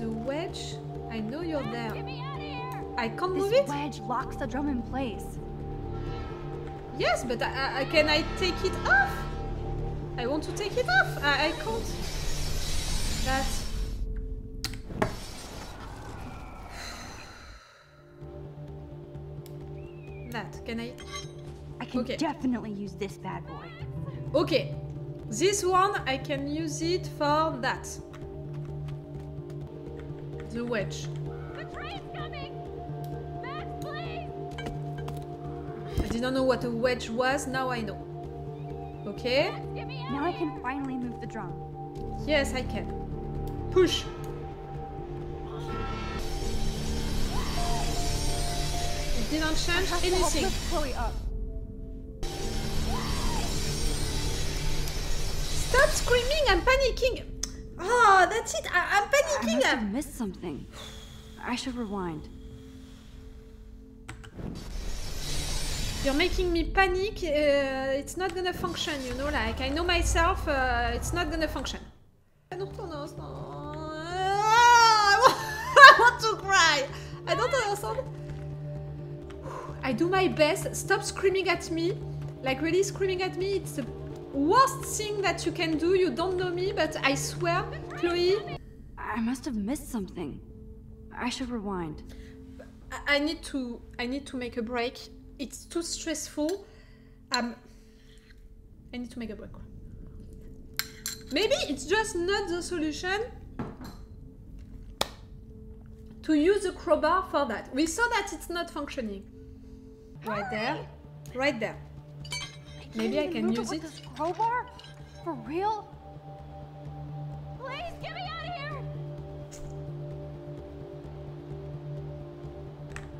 the wedge. I know you're there. Get me out of here. I can't move it. This wedge locks the drum in place. Yes, but I can I take it off? I want to take it off. I can't. That. That. Can I? I can definitely use this bad boy. Okay, this one I can use it for that. The wedge. The train's coming! Max, please! I did not know what a wedge was, now I know. Okay. Now I can finally move the drum. Yes, I can. Push! It didn't change anything. Lift Chloe up. Stop screaming, I'm panicking! Oh, that's it! I'm panicking! I must have missed something. I should rewind. You're making me panic. It's not gonna function, you know? Like, I know myself, it's not gonna function. I don't understand. I want to cry! I don't understand. I do my best. Stop screaming at me. Like, really screaming at me, it's the worst thing that you can do. You don't know me, but I swear, Chloe. I must have missed something. I should rewind. I need to make a break. It's too stressful. I need to make a break. Maybe it's just not the solution to use a crowbar for that. We saw that it's not functioning. Right there. Right there. Maybe I can use it. With this crowbar? For real? Please get me out of here!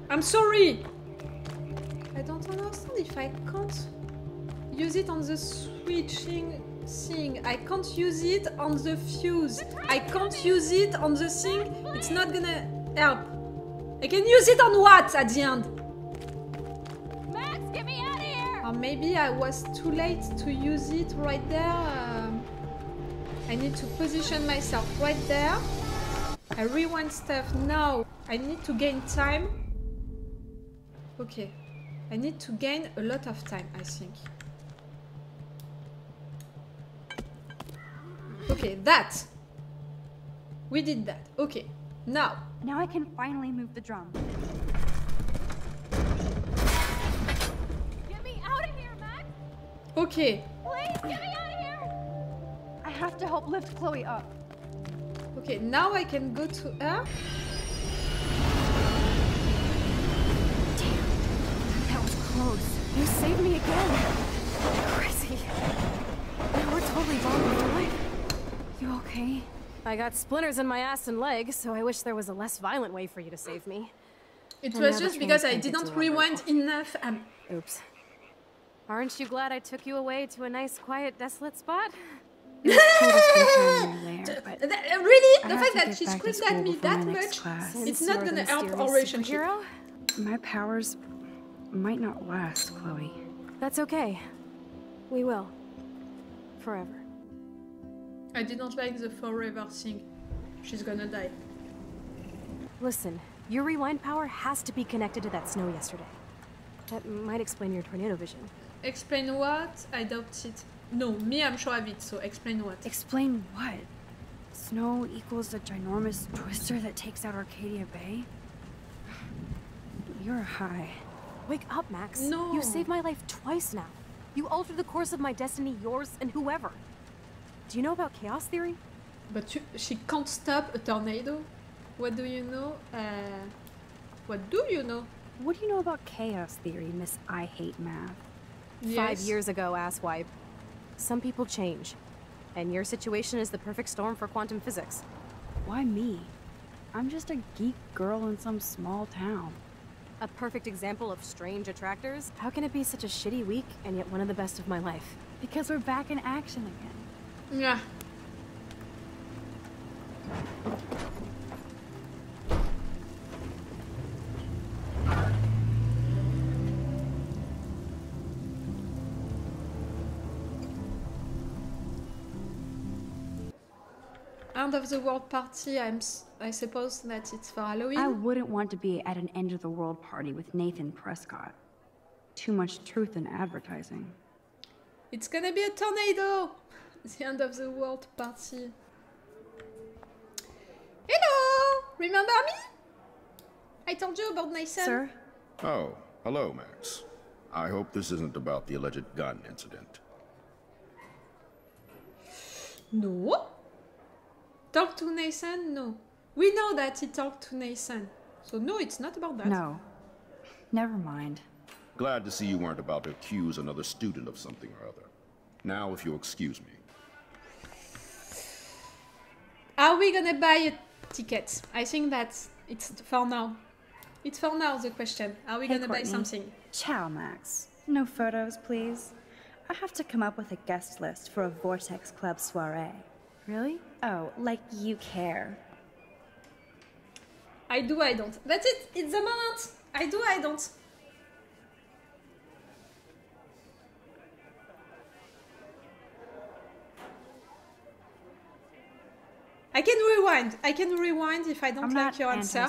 I'm sorry. I don't understand if I can't use it on the switching thing. I can't use it on the fuse. I can't use it on the thing. It's not gonna help. I can use it on what at the end? Or maybe I was too late to use it right there. I need to position myself right there. I rewind stuff now. I need to gain time. Okay. I need to gain a lot of time, I think. Okay, that. We did that. Okay. No. Now I can finally move the drum. Get me out of here, Max! Okay. Please, get me out of here! I have to help lift Chloe up. Okay, now I can go to her. Damn, that was close. You saved me again. Crazy. We're totally vulnerable. You okay? I got splinters in my ass and leg, so I wish there was a less violent way for you to save me. It was just because I didn't rewind enough. Oops. Aren't you glad I took you away to a nice, quiet, desolate spot? Really? The fact that she screamed at me that much, it's not gonna help our relationship. My powers might not last, Chloe. That's okay. We will. Forever. I didn't like the forever thing. She's gonna die. Listen, your rewind power has to be connected to that snow yesterday. That might explain your tornado vision. Explain what? I doubt it. No, me, I'm sure of it, so explain what. Explain what? Snow equals a ginormous twister that takes out Arcadia Bay? You're high. Wake up, Max. No. You saved my life twice now. You altered the course of my destiny, yours, and whoever. Do you know about chaos theory? But she can't stop a tornado. What do you know? What do you know? What do you know about chaos theory, Miss I Hate Math? Yes. 5 years ago, asswipe. Some people change. And your situation is the perfect storm for quantum physics. Why me? I'm just a geek girl in some small town. A perfect example of strange attractors? How can it be such a shitty week and yet one of the best of my life? Because we're back in action again. Yeah. End of the world party. I suppose that it's for Halloween. I wouldn't want to be at an end of the world party with Nathan Prescott. Too much truth in advertising. It's gonna be a tornado. The end of the world party. Hello! Remember me? I told you about myself. Sir? Oh, hello, Max. I hope this isn't about the alleged gun incident. No. Talk to Nathan? No. We know that he talked to Nathan. So no, it's not about that. No. Never mind. Glad to see you weren't about to accuse another student of something or other. Now, if you'll excuse me. Are we gonna buy a ticket? I think that's it's for now. It's for now the question. Are we gonna Courtney. Buy something? Ciao, Max. No photos, please. I have to come up with a guest list for a Vortex Club soiree. Really? Oh, like you care. I do, I don't. That's it. It's the moment. I do, I don't. I can rewind. I can rewind if I don't like your answer.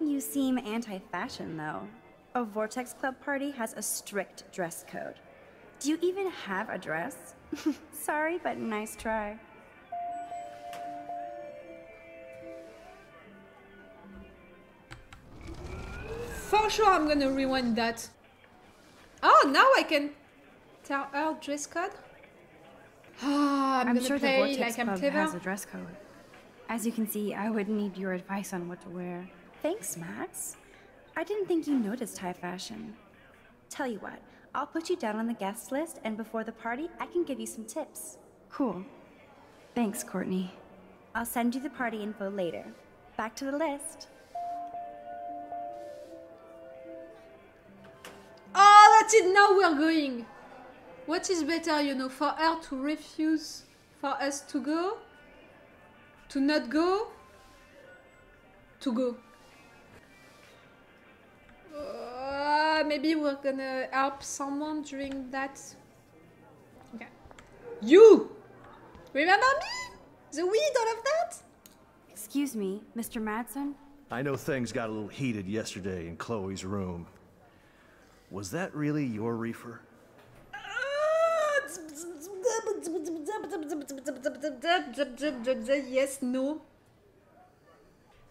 You seem anti-fashion, though. A Vortex Club party has a strict dress code. Do you even have a dress? Sorry, but nice try. For sure, I'm gonna rewind that. Oh, now I can tell her dress code? Ah, I'm sure play the Vortex like Club has a dress code. As you can see, I would need your advice on what to wear. Thanks, Max. I didn't think you noticed high fashion. Tell you what, I'll put you down on the guest list, and before the party, I can give you some tips. Cool. Thanks, Courtney. I'll send you the party info later. Back to the list. Oh, that's it! Now we're going! What is better, you know, for her to refuse, for us to go? To not go, to go. Maybe we're gonna help someone during that. Okay. You! Remember me? The weed, all of that? Excuse me, Mr. Madsen? I know things got a little heated yesterday in Chloe's room. Was that really your reefer? Yes, no.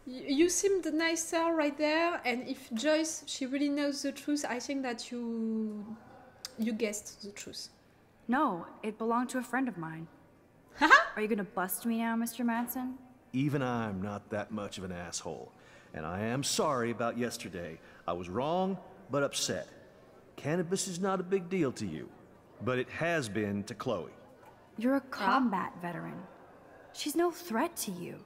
You seem the nicer right there, and if Joyce, she really knows the truth, I think that you guessed the truth. No, it belonged to a friend of mine. Are you gonna bust me now, Mr. Madsen? Even I'm not that much of an asshole, and I am sorry about yesterday. I was wrong, but upset. Cannabis is not a big deal to you, but it has been to Chloe. You're a combat veteran. She's no threat to you.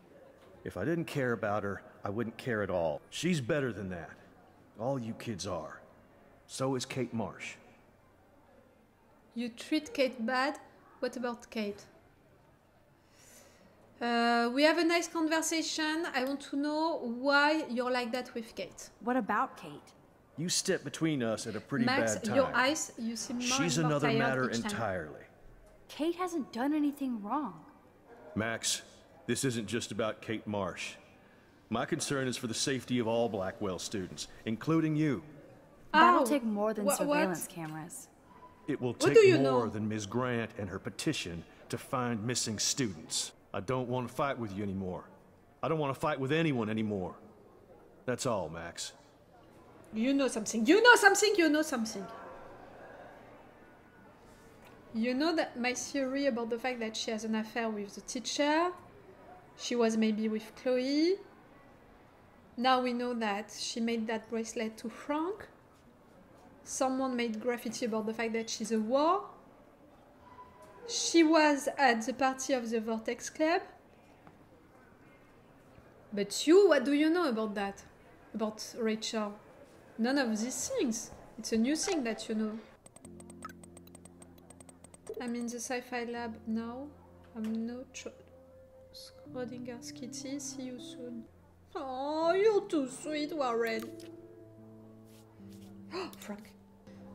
If I didn't care about her, I wouldn't care at all. She's better than that. All you kids are. So is Kate Marsh. You treat Kate bad? What about Kate? We have a nice conversation. I want to know why you're like that with Kate. What about Kate? You stepped between us at a pretty bad time. Your eyes, you seem more She's and more another matter entirely. Kate hasn't done anything wrong. Max, this isn't just about Kate Marsh. My concern is for the safety of all Blackwell students, including you. That'll take more than surveillance cameras. It will take more than Ms. Grant and her petition to find missing students. I don't want to fight with you anymore. I don't want to fight with anyone anymore. That's all, Max. You know something. You know something. You know something. You know that my theory about the fact that she has an affair with the teacher. She was maybe with Chloe. Now we know that she made that bracelet to Frank. Someone made graffiti about the fact that she's a whore. She was at the party of the Vortex Club. But you, what do you know about that? About Rachel? None of these things. It's a new thing that you know. I'm in the sci-fi lab now. I'm no Schrodinger's kitty. See you soon. Oh, you're too sweet, Warren. Oh, Frank.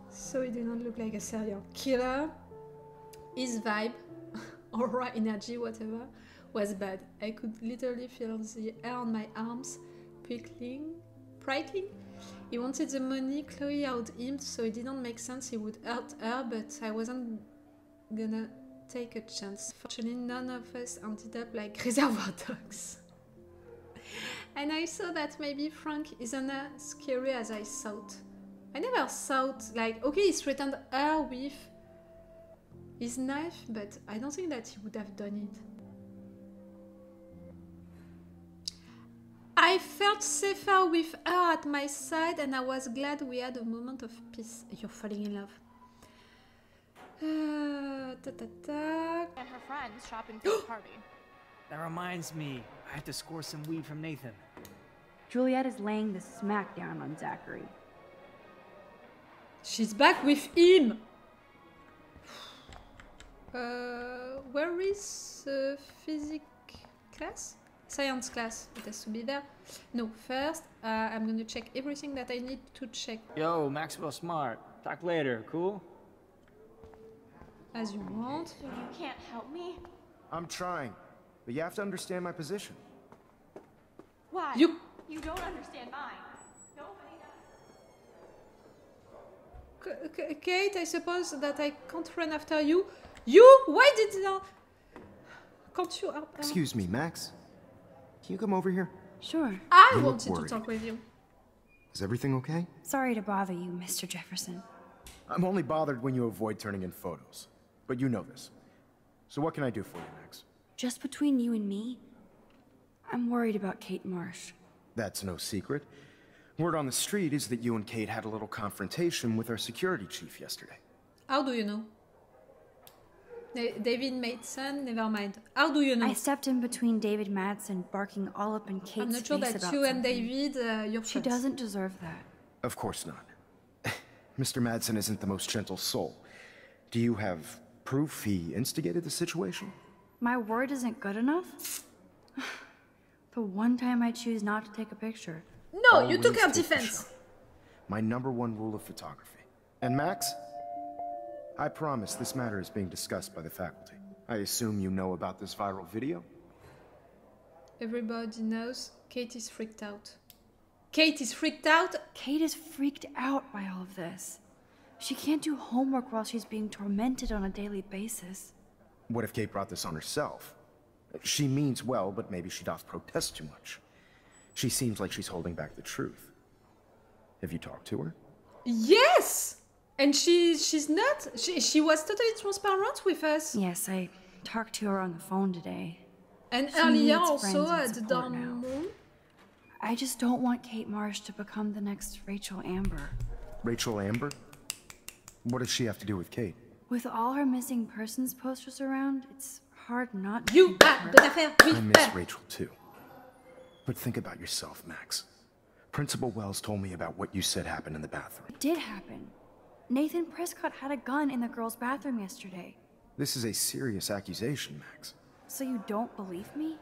So he did not look like a serial killer. His vibe, aura, energy, whatever, was bad. I could literally feel the air on my arms prickling. He wanted the money, Chloe owed him, so it didn't make sense he would hurt her, but I wasn't gonna take a chance. Fortunately, none of us ended up like Reservoir Dogs. And I saw that maybe Frank isn't as scary as I thought. I never thought, like, okay, he threatened her with his knife, but I don't think that he would have done it. I felt safer with her at my side, and I was glad we had a moment of peace. You're falling in love. And her friends shopping for the party. That reminds me, I have to score some weed from Nathan. Juliet is laying the smack down on Zachary. She's back with him! Where is physics class? Science class, it has to be there. No, first I'm gonna check everything that I need to check. Yo, Maxwell Smart. Talk later, cool? As you want. So you can't help me? I'm trying, but you have to understand my position. Why? You don't understand mine. Nobody does. Kate, I suppose that I can't run after you. Why did not? Can't you help? Excuse me, Max. Can you come over here? Sure. I wanted to talk with you. Is everything okay? Sorry to bother you, Mr. Jefferson. I'm only bothered when you avoid turning in photos. But you know this. So what can I do for you, Max? Just between you and me, I'm worried about Kate Marsh. That's no secret. Word on the street is that you and Kate had a little confrontation with our security chief yesterday. How do you know? David Madsen, never mind. How do you know? I stepped in between David Madsen barking all up in Kate's face. I'm not sure that you and David, your friends. She doesn't deserve that. Of course not. Mr. Madsen isn't the most gentle soul. Do you have proof he instigated the situation? My word isn't good enough? The one time I choose not to take a picture. No, you took our defense. My #1 rule of photography. And Max? I promise this matter is being discussed by the faculty. I assume you know about this viral video? Everybody knows Kate is freaked out. Kate is freaked out? Kate is freaked out by all of this. She can't do homework while she's being tormented on a daily basis. What if Kate brought this on herself? She means well, but maybe she does protest too much. She seems like she's holding back the truth. Have you talked to her? Yes! And she was totally transparent with us. Yes, I talked to her on the phone today. And earlier also at the dorm room. I just don't want Kate Marsh to become the next Rachel Amber. Rachel Amber? What does she have to do with Kate? With all her missing persons posters around, it's hard not to. You are de la faire. I miss Rachel too. But think about yourself, Max. Principal Wells told me about what you said happened in the bathroom. It did happen. Nathan Prescott had a gun in the girls' bathroom yesterday. This is a serious accusation, Max. So you don't believe me?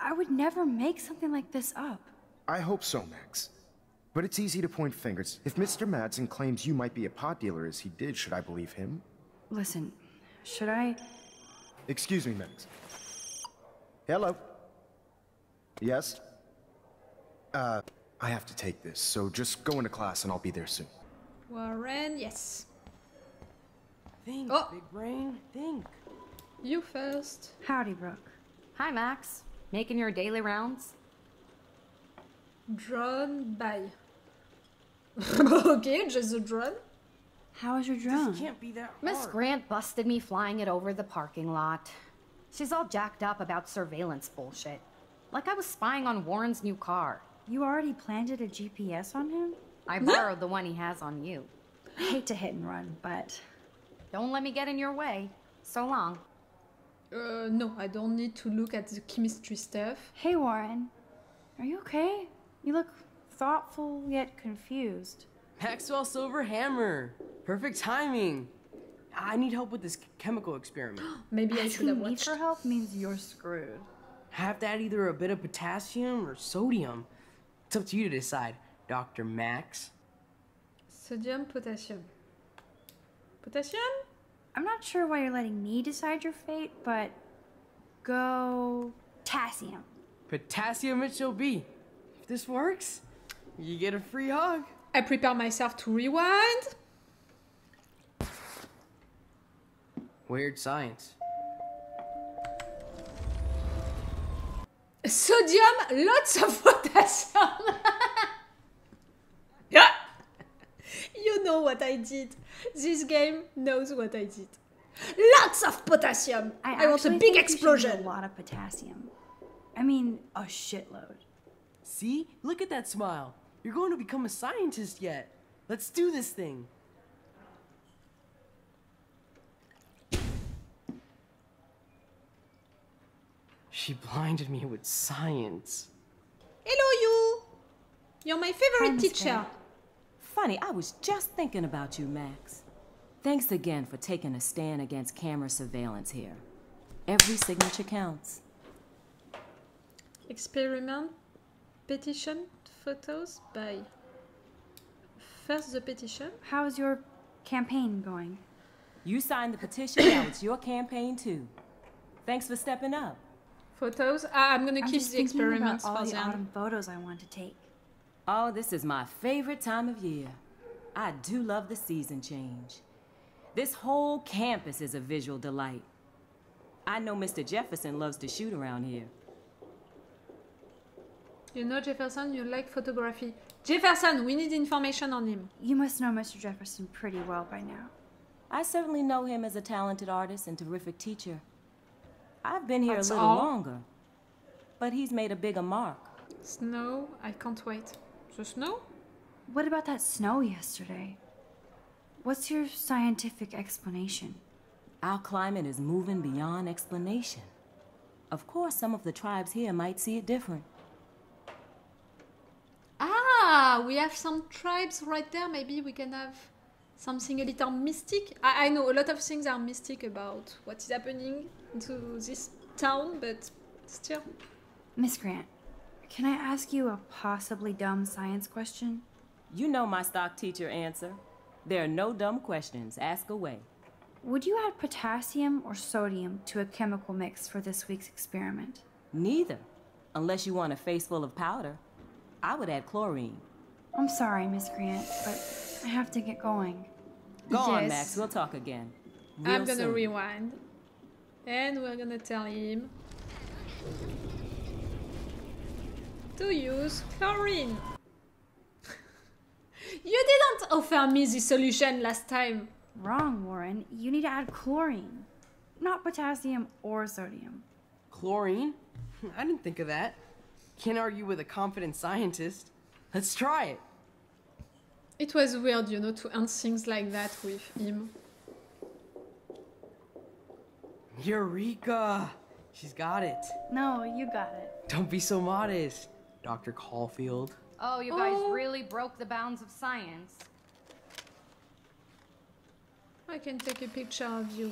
I would never make something like this up. I hope so, Max. But it's easy to point fingers. If Mr. Madsen claims you might be a pot dealer as he did, should I believe him? Listen, should I? Excuse me, Max. Hello? Yes? I have to take this, so just go into class and I'll be there soon. Warren, yes. Think, oh. Big brain, think. You first. Howdy, Brooke. Hi, Max. Making your daily rounds? Drone by. Okay, just a drone. How is your drone? This can't be that hard. Miss Grant busted me flying it over the parking lot. She's all jacked up about surveillance bullshit. Like I was spying on Warren's new car. You already planted a GPS on him? I borrowed the one he has on you. I hate to hit and run, but... Don't let me get in your way. So long. No, I don't need to look at the chemistry stuff. Hey, Warren. Are you okay? You look thoughtful yet confused. Maxwell Silver Hammer. Perfect timing. I need help with this chemical experiment. Maybe I should have watched. Asking me for help means you're screwed. I have to add either a bit of potassium or sodium. It's up to you to decide, Dr. Max. Sodium, potassium. Potassium? I'm not sure why you're letting me decide your fate, but go potassium. Potassium it shall be. If this works, you get a free hug. I prepare myself to rewind. Weird science. Sodium, lots of potassium. Yeah. You know what I did. This game knows what I did. Lots of potassium. I want a big explosion. A lot of potassium. I mean, a shitload. See? Look at that smile. You're going to become a scientist yet. Let's do this thing. She blinded me with science. Hello, you. You're my favorite teacher. Funny, I was just thinking about you, Max. Thanks again for taking a stand against camera surveillance here. Every signature counts. Experiment, petition, photos, by. First the petition. How's your campaign going? You signed the petition, now it's your campaign too. Thanks for stepping up. Photos, I'm gonna keep the experiments for the autumn photos I want to take. Oh, this is my favorite time of year. I do love the season change. This whole campus is a visual delight. I know Mr. Jefferson loves to shoot around here. You know Jefferson, you like photography. Jefferson, we need information on him. You must know Mr. Jefferson pretty well by now. I certainly know him as a talented artist and terrific teacher. I've been here a little longer, but he's made a bigger mark. Snow, I can't wait. The snow? What about that snow yesterday? What's your scientific explanation? Our climate is moving beyond explanation. Of course, some of the tribes here might see it different. Ah, we have some tribes right there. Maybe we can have something a little mystic. I know a lot of things are mystic about what is happening to this town, but still. Miss Grant, can I ask you a possibly dumb science question? You know my stock teacher answer. There are no dumb questions. Ask away. Would you add potassium or sodium to a chemical mix for this week's experiment? Neither, unless you want a face full of powder. I would add chlorine. I'm sorry, Miss Grant, but I have to get going. Go on, Max. We'll talk again. I'm gonna rewind. And we're gonna tell him. to use chlorine. You didn't offer me the solution last time. Wrong, Warren. You need to add chlorine. Not potassium or sodium. Chlorine? I didn't think of that. Can't argue with a confident scientist. Let's try it. It was weird, you know, to end things like that with him. Eureka! She's got it. No, you got it. Don't be so modest, Dr. Caulfield. Oh, you guys really broke the bounds of science. I can take a picture of you.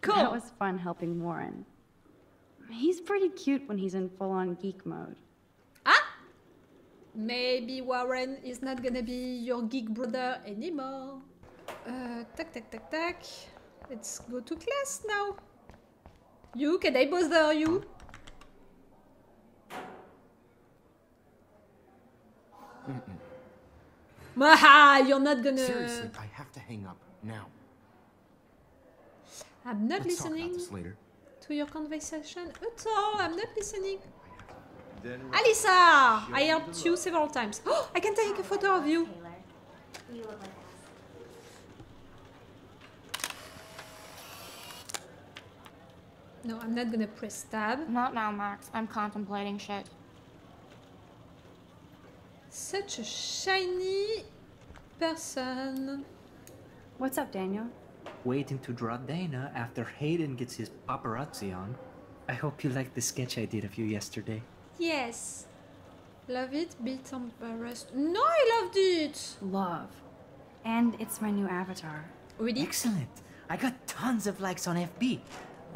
Cool. That was fun helping Warren. He's pretty cute when he's in full-on geek mode. Ah! Maybe Warren is not gonna be your geek brother anymore. Let's go to class now. You, can I bother you? Maha, you're not gonna... Seriously, I have to hang up now. I'm not listening to your conversation at all. I'm not listening. Alyssa, I helped you several times. Oh, I can take a photo of you. No, I'm not gonna press tab. Not now, Max. I'm contemplating shit. Such a shiny person. What's up, Daniel? Waiting to draw Dana after Hayden gets his paparazzi on. I hope you liked the sketch I did of you yesterday. Yes. Love it, bit embarrassed. No, I loved it! Love. And it's my new avatar. Really? Excellent. I got tons of likes on FB.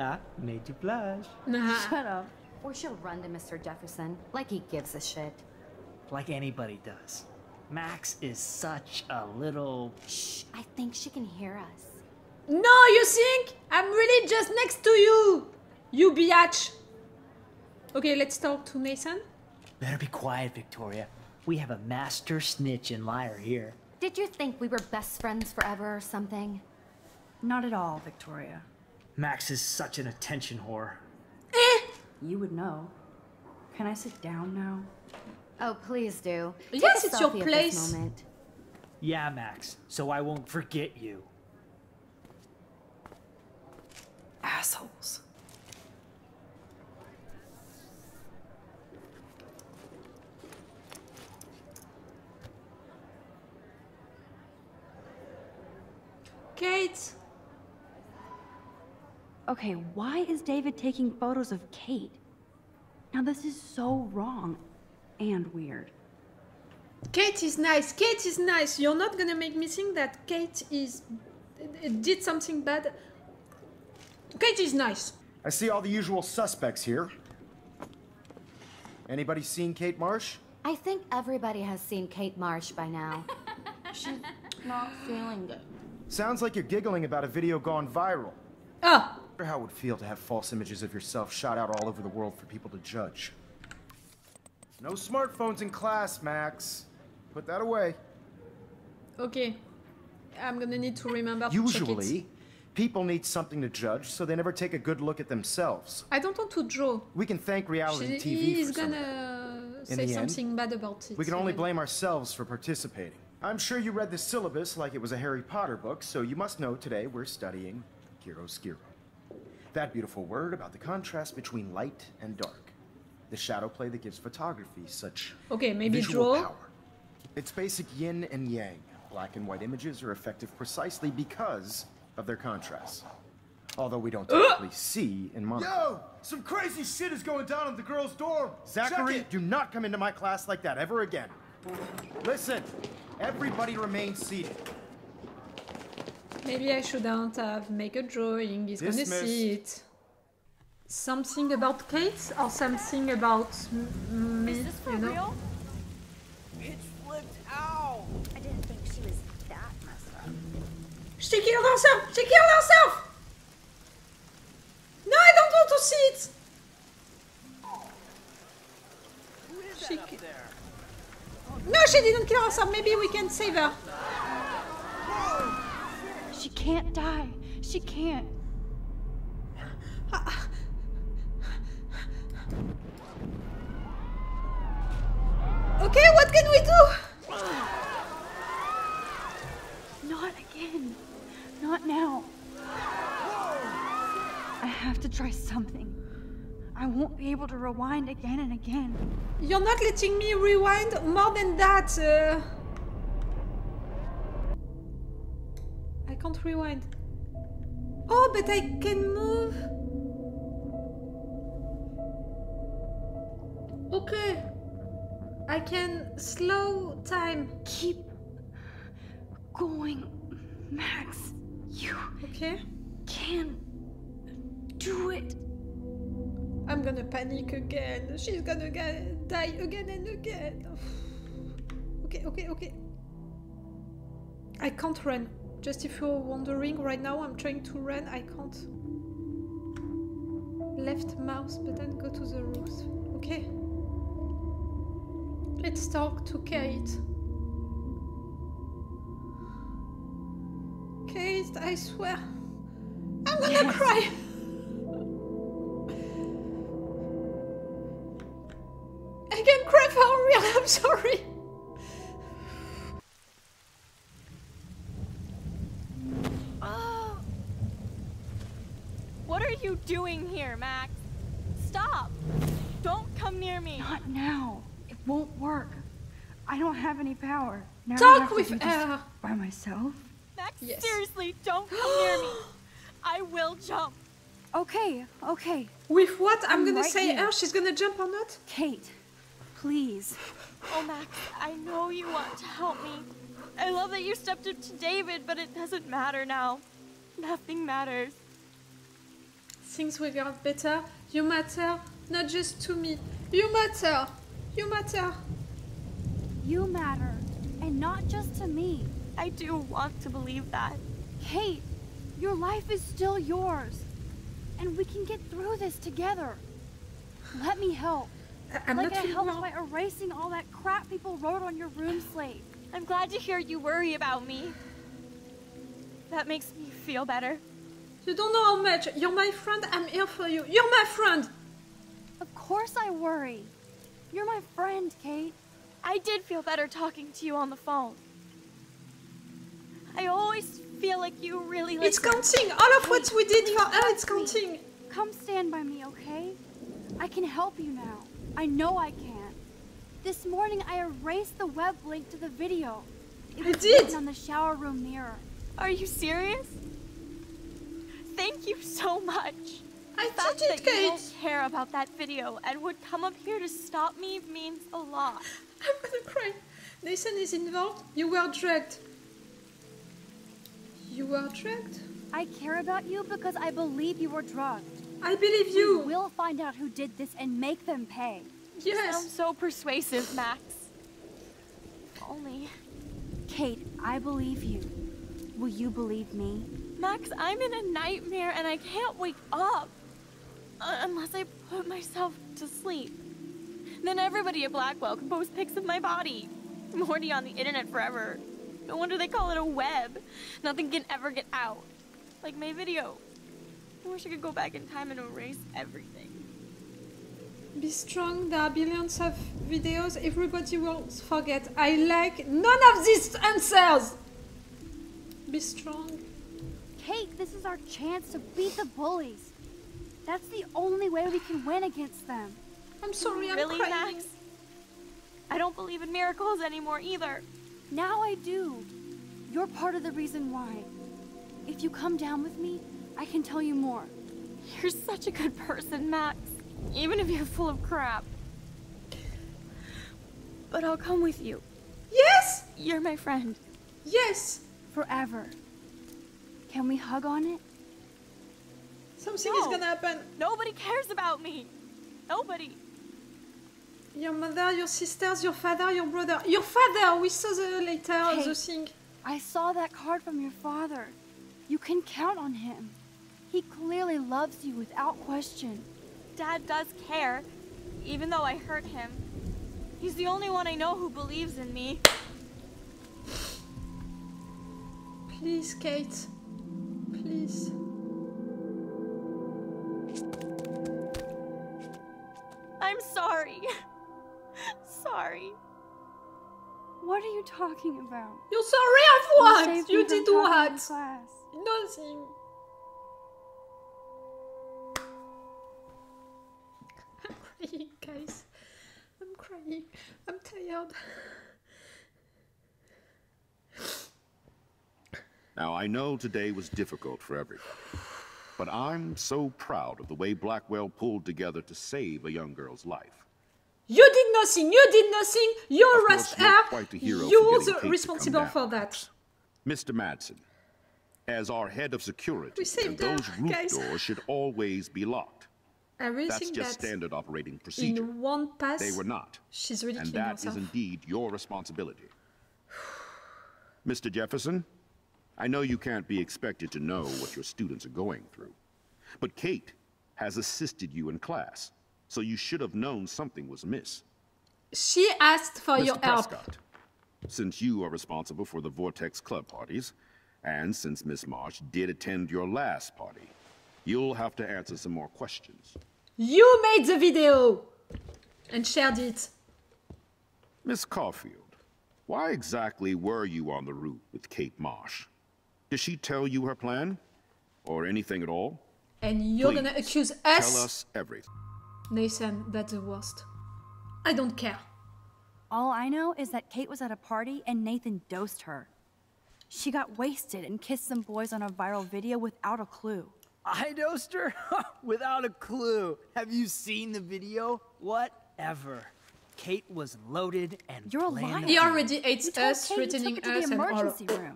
Ah, made you blush. Shut up. Or she'll run to Mr. Jefferson, like he gives a shit. Like anybody does. Max is such a little... Shh, I think she can hear us. No, you think? I'm really just next to you, you biatch. Okay, let's talk to Nathan. Better be quiet, Victoria. We have a master snitch and liar here. Did you think we were best friends forever or something? Not at all, Victoria. Max is such an attention whore. You would know. Can I sit down now? Oh, please do. Yes, it's your place. Yeah, Max, so I won't forget you. Assholes. Kate! Okay, why is David taking photos of Kate? Now this is so wrong and weird. Kate is nice. Kate is nice. You're not gonna make me think that Kate is did something bad. Kate is nice. I see all the usual suspects here. Anybody seen Kate Marsh? I think everybody has seen Kate Marsh by now. She's not feeling good. Sounds like you're giggling about a video gone viral. Oh. I wonder how it would feel to have false images of yourself shot out all over the world for people to judge. No smartphones in class, Max. Put that away. Okay. I'm gonna need to remember to check it. People need something to judge, so they never take a good look at themselves. I don't want to draw. We can thank reality TV for something bad about it. We can only blame ourselves for participating. I'm sure you read the syllabus like it was a Harry Potter book, so you must know today we're studying chiaroscuro. That beautiful word about the contrast between light and dark. The shadow play that gives photography such visual power. It's basic yin and yang. Black and white images are effective precisely because of their contrast. Although we don't typically see in Monaco. Yo! Some crazy shit is going down in the girls' dorm! Zachary, do not come into my class like that ever again. Listen, everybody remain seated. Maybe I shouldn't have made a drawing. He's gonna see it. Something about Kate or something about me, is this for you know? Real? It's flipped out! I didn't think she was that messed up. She killed herself! She killed herself! No, I don't want to see it! Who is that up there? No, she didn't kill herself. Maybe we can save her. She can't die. She can't. Okay, what can we do? Not again. Not now. I have to try something. I won't be able to rewind again and again. You're not letting me rewind more than that. I can't rewind. Oh, but I can move. Okay. I can slow time. Keep going, Max. You can do it. I'm gonna panic again. She's gonna die again and again. Okay. I can't run. Just if you're wondering, right now I'm trying to run. I can't. Left mouse button, go to the roof. Okay. Let's talk to Kate. Kate, I swear. I'm gonna cry. I can cry for real, I'm sorry. What are you doing here, Max? Stop! Don't come near me. Not now. It won't work. I don't have any power. Now I have to do this by myself. Max, seriously, don't come near me. I will jump. Okay. With what? I'm gonna say, she's gonna jump or not? Kate, please. Oh, Max, I know you want to help me. I love that you stepped up to David, but it doesn't matter now. Nothing matters. Things will get better. You matter, not just to me. You matter. You matter. You matter, and not just to me. I do want to believe that. Kate, your life is still yours, and we can get through this together. Let me help. I helped by erasing all that crap people wrote on your room slate. I'm glad to hear you worry about me. That makes me feel better. You don't know how much. You're my friend. I'm here for you. You're my friend. Of course I worry. You're my friend, Kate. I did feel better talking to you on the phone. I always feel like you really listen. It's counting. All of what we did for her, it's counting. Come stand by me, okay? I can help you now. I know I can. This morning, I erased the web link to the video. It was written on the shower room mirror. Are you serious? Thank you so much. I thought that you don't care about that video and would come up here to stop me means a lot. I'm gonna cry. Nathan is involved. You were dragged. You were drugged? I care about you because I believe you were drugged. I believe you. We will find out who did this and make them pay. Yes. You sound so persuasive, Max. Only... Kate, I believe you. Will you believe me? Max, I'm in a nightmare and I can't wake up. Unless I put myself to sleep. Then everybody at Blackwell can post pics of my body. I'm already on the internet forever. No wonder they call it a web. Nothing can ever get out. Like my video. I wish I could go back in time and erase everything. Be strong, there are billions of videos. Everybody will forget. I like none of these answers. Be strong. Kate, this is our chance to beat the bullies. That's the only way we can win against them. I'm sorry, really, I'm crying. Max? I don't believe in miracles anymore either. Now I do. You're part of the reason why. If you come down with me, I can tell you more. You're such a good person, Max. Even if you're full of crap. But I'll come with you. Yes! You're my friend. Yes! Forever. Can we hug on it? Something is gonna happen. Nobody cares about me. Nobody. Your mother, your sisters, your father, your brother. Your father! We saw the thing. I saw that card from your father. You can count on him. He clearly loves you without question. Dad does care, even though I hurt him. He's the only one I know who believes in me. Please, Kate. Please. I'm sorry. What are you talking about? You're sorry of what? You did what? Nothing. I'm crying, guys. I'm crying. I'm tired. Now, I know today was difficult for everyone, but I'm so proud of the way Blackwell pulled together to save a young girl's life. You did nothing, you did nothing, you arrest her, you're responsible for that. Mr. Madsen, as our head of security, those roof doors should always be locked. That's just standard operating procedure. In one pass, they were not, and that is indeed your responsibility. Mr. Jefferson, I know you can't be expected to know what your students are going through, but Kate has assisted you in class, so you should have known something was amiss. She asked for your help. Mr. Prescott, since you are responsible for the Vortex Club parties, and since Miss Marsh did attend your last party, you'll have to answer some more questions. You made the video and shared it. Miss Caulfield, why exactly were you on the route with Kate Marsh? Did she tell you her plan? Or anything at all? And you're gonna accuse us? Tell us everything. Nathan, that's the worst. I don't care. All I know is that Kate was at a party and Nathan dosed her. She got wasted and kissed some boys on a viral video without a clue. I dosed her? Without a clue. Have you seen the video? Whatever. Kate was loaded and you're lying. He already hates us, threatening us, and all.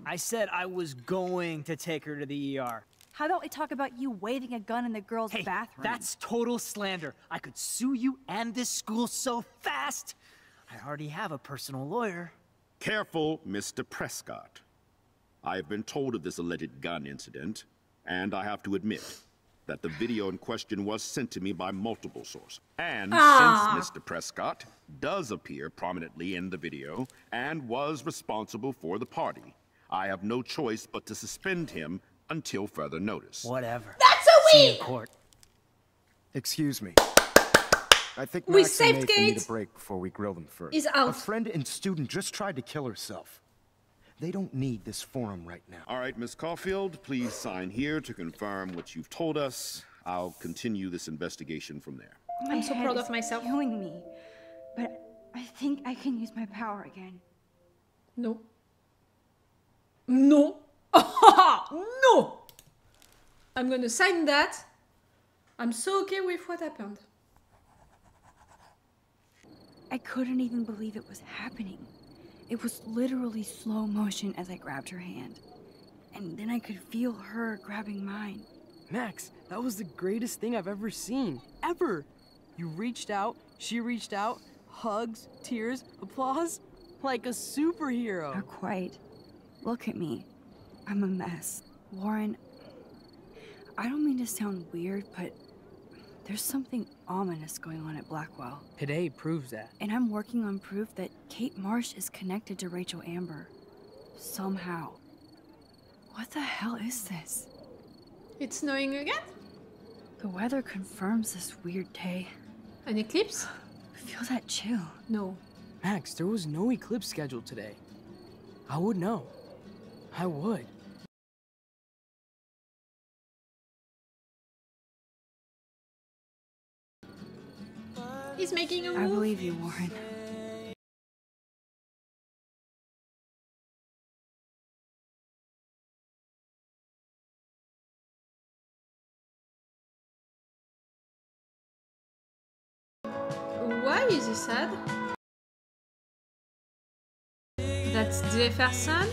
I said I was going to take her to the ER. How about we talk about you waving a gun in the girls' bathroom? That's total slander. I could sue you and this school so fast. I already have a personal lawyer. Careful, Mr. Prescott. I have been told of this alleged gun incident, and I have to admit that the video in question was sent to me by multiple sources. And since Mr. Prescott does appear prominently in the video and was responsible for the party, I have no choice but to suspend him until further notice. Whatever. That's a win! See you in court. Excuse me. I think we saved Kate. Need a break before we grill them further. He's out. A friend and student just tried to kill herself. They don't need this forum right now. All right, Miss Caulfield, please sign here to confirm what you've told us. I'll continue this investigation from there. I'm so proud of myself. My head is killing me, but I think I can use my power again. No. No. No. I'm gonna sign that. I'm so okay with what happened. I couldn't even believe it was happening. It was literally slow motion as I grabbed her hand. And then I could feel her grabbing mine. Max, that was the greatest thing I've ever seen. Ever! You reached out, she reached out, hugs, tears, applause. Like a superhero. Not quite. Look at me. I'm a mess. Warren, I don't mean to sound weird, but there's something ominous going on at Blackwell. Today proves that. And I'm working on proof that Kate Marsh is connected to Rachel Amber. Somehow. What the hell is this? It's snowing again? The weather confirms this weird day. An eclipse? Feel that chill. No. Max, there was no eclipse scheduled today. I would know. I would. He's making a move. I believe you, Warren. Why is he sad? That's Jefferson.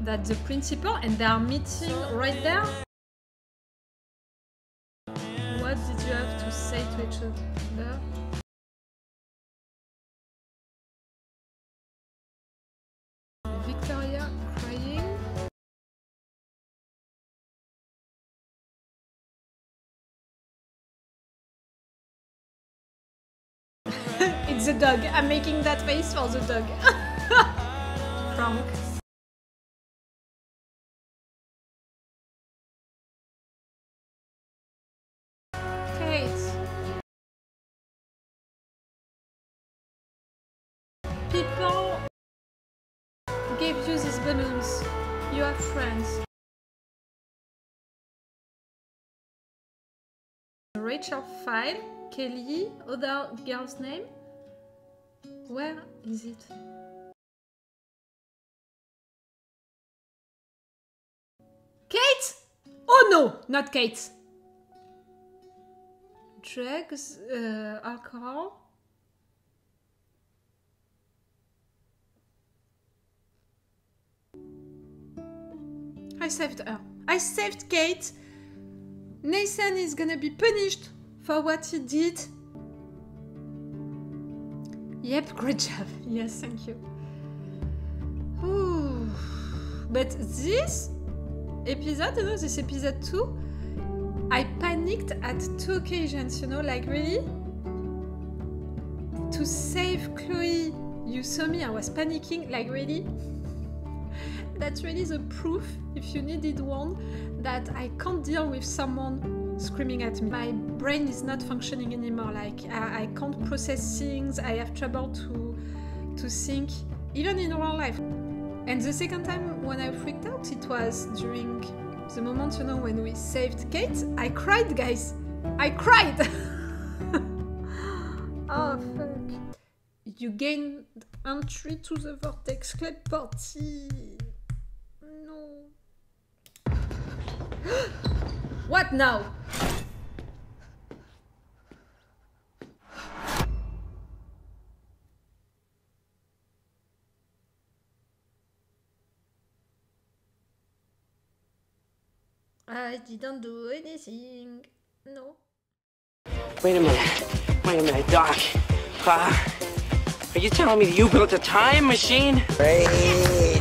That's the principal, and they are meeting right there. What did you have to say to each other? Victoria crying. It's a dog. I'm making that face for the dog. Frank. people gave you these balloons. You have friends. Rachel file, Kelly, other girl's name. Where is it? Kate? Oh no, not Kate. Drugs, alcohol. I saved her. I saved Kate. Nathan is gonna be punished for what he did. Yep, great job. Yes, thank you. Ooh. But this episode, you know, this episode 2, I panicked at 2 occasions, you know, like really. To save Chloe, you saw me, I was panicking, like really. That's really the proof, if you needed one, that I can't deal with someone screaming at me. My brain is not functioning anymore, like I can't process things, I have trouble to think, even in real life. And the second time when I freaked out, it was during the moment, you know, when we saved Kate. I cried, guys! I cried! Oh, fuck. You gained entry to the Vortex Club party! What now? I didn't do anything. No. Wait a minute, Doc. Are you telling me that you built a time machine? Right.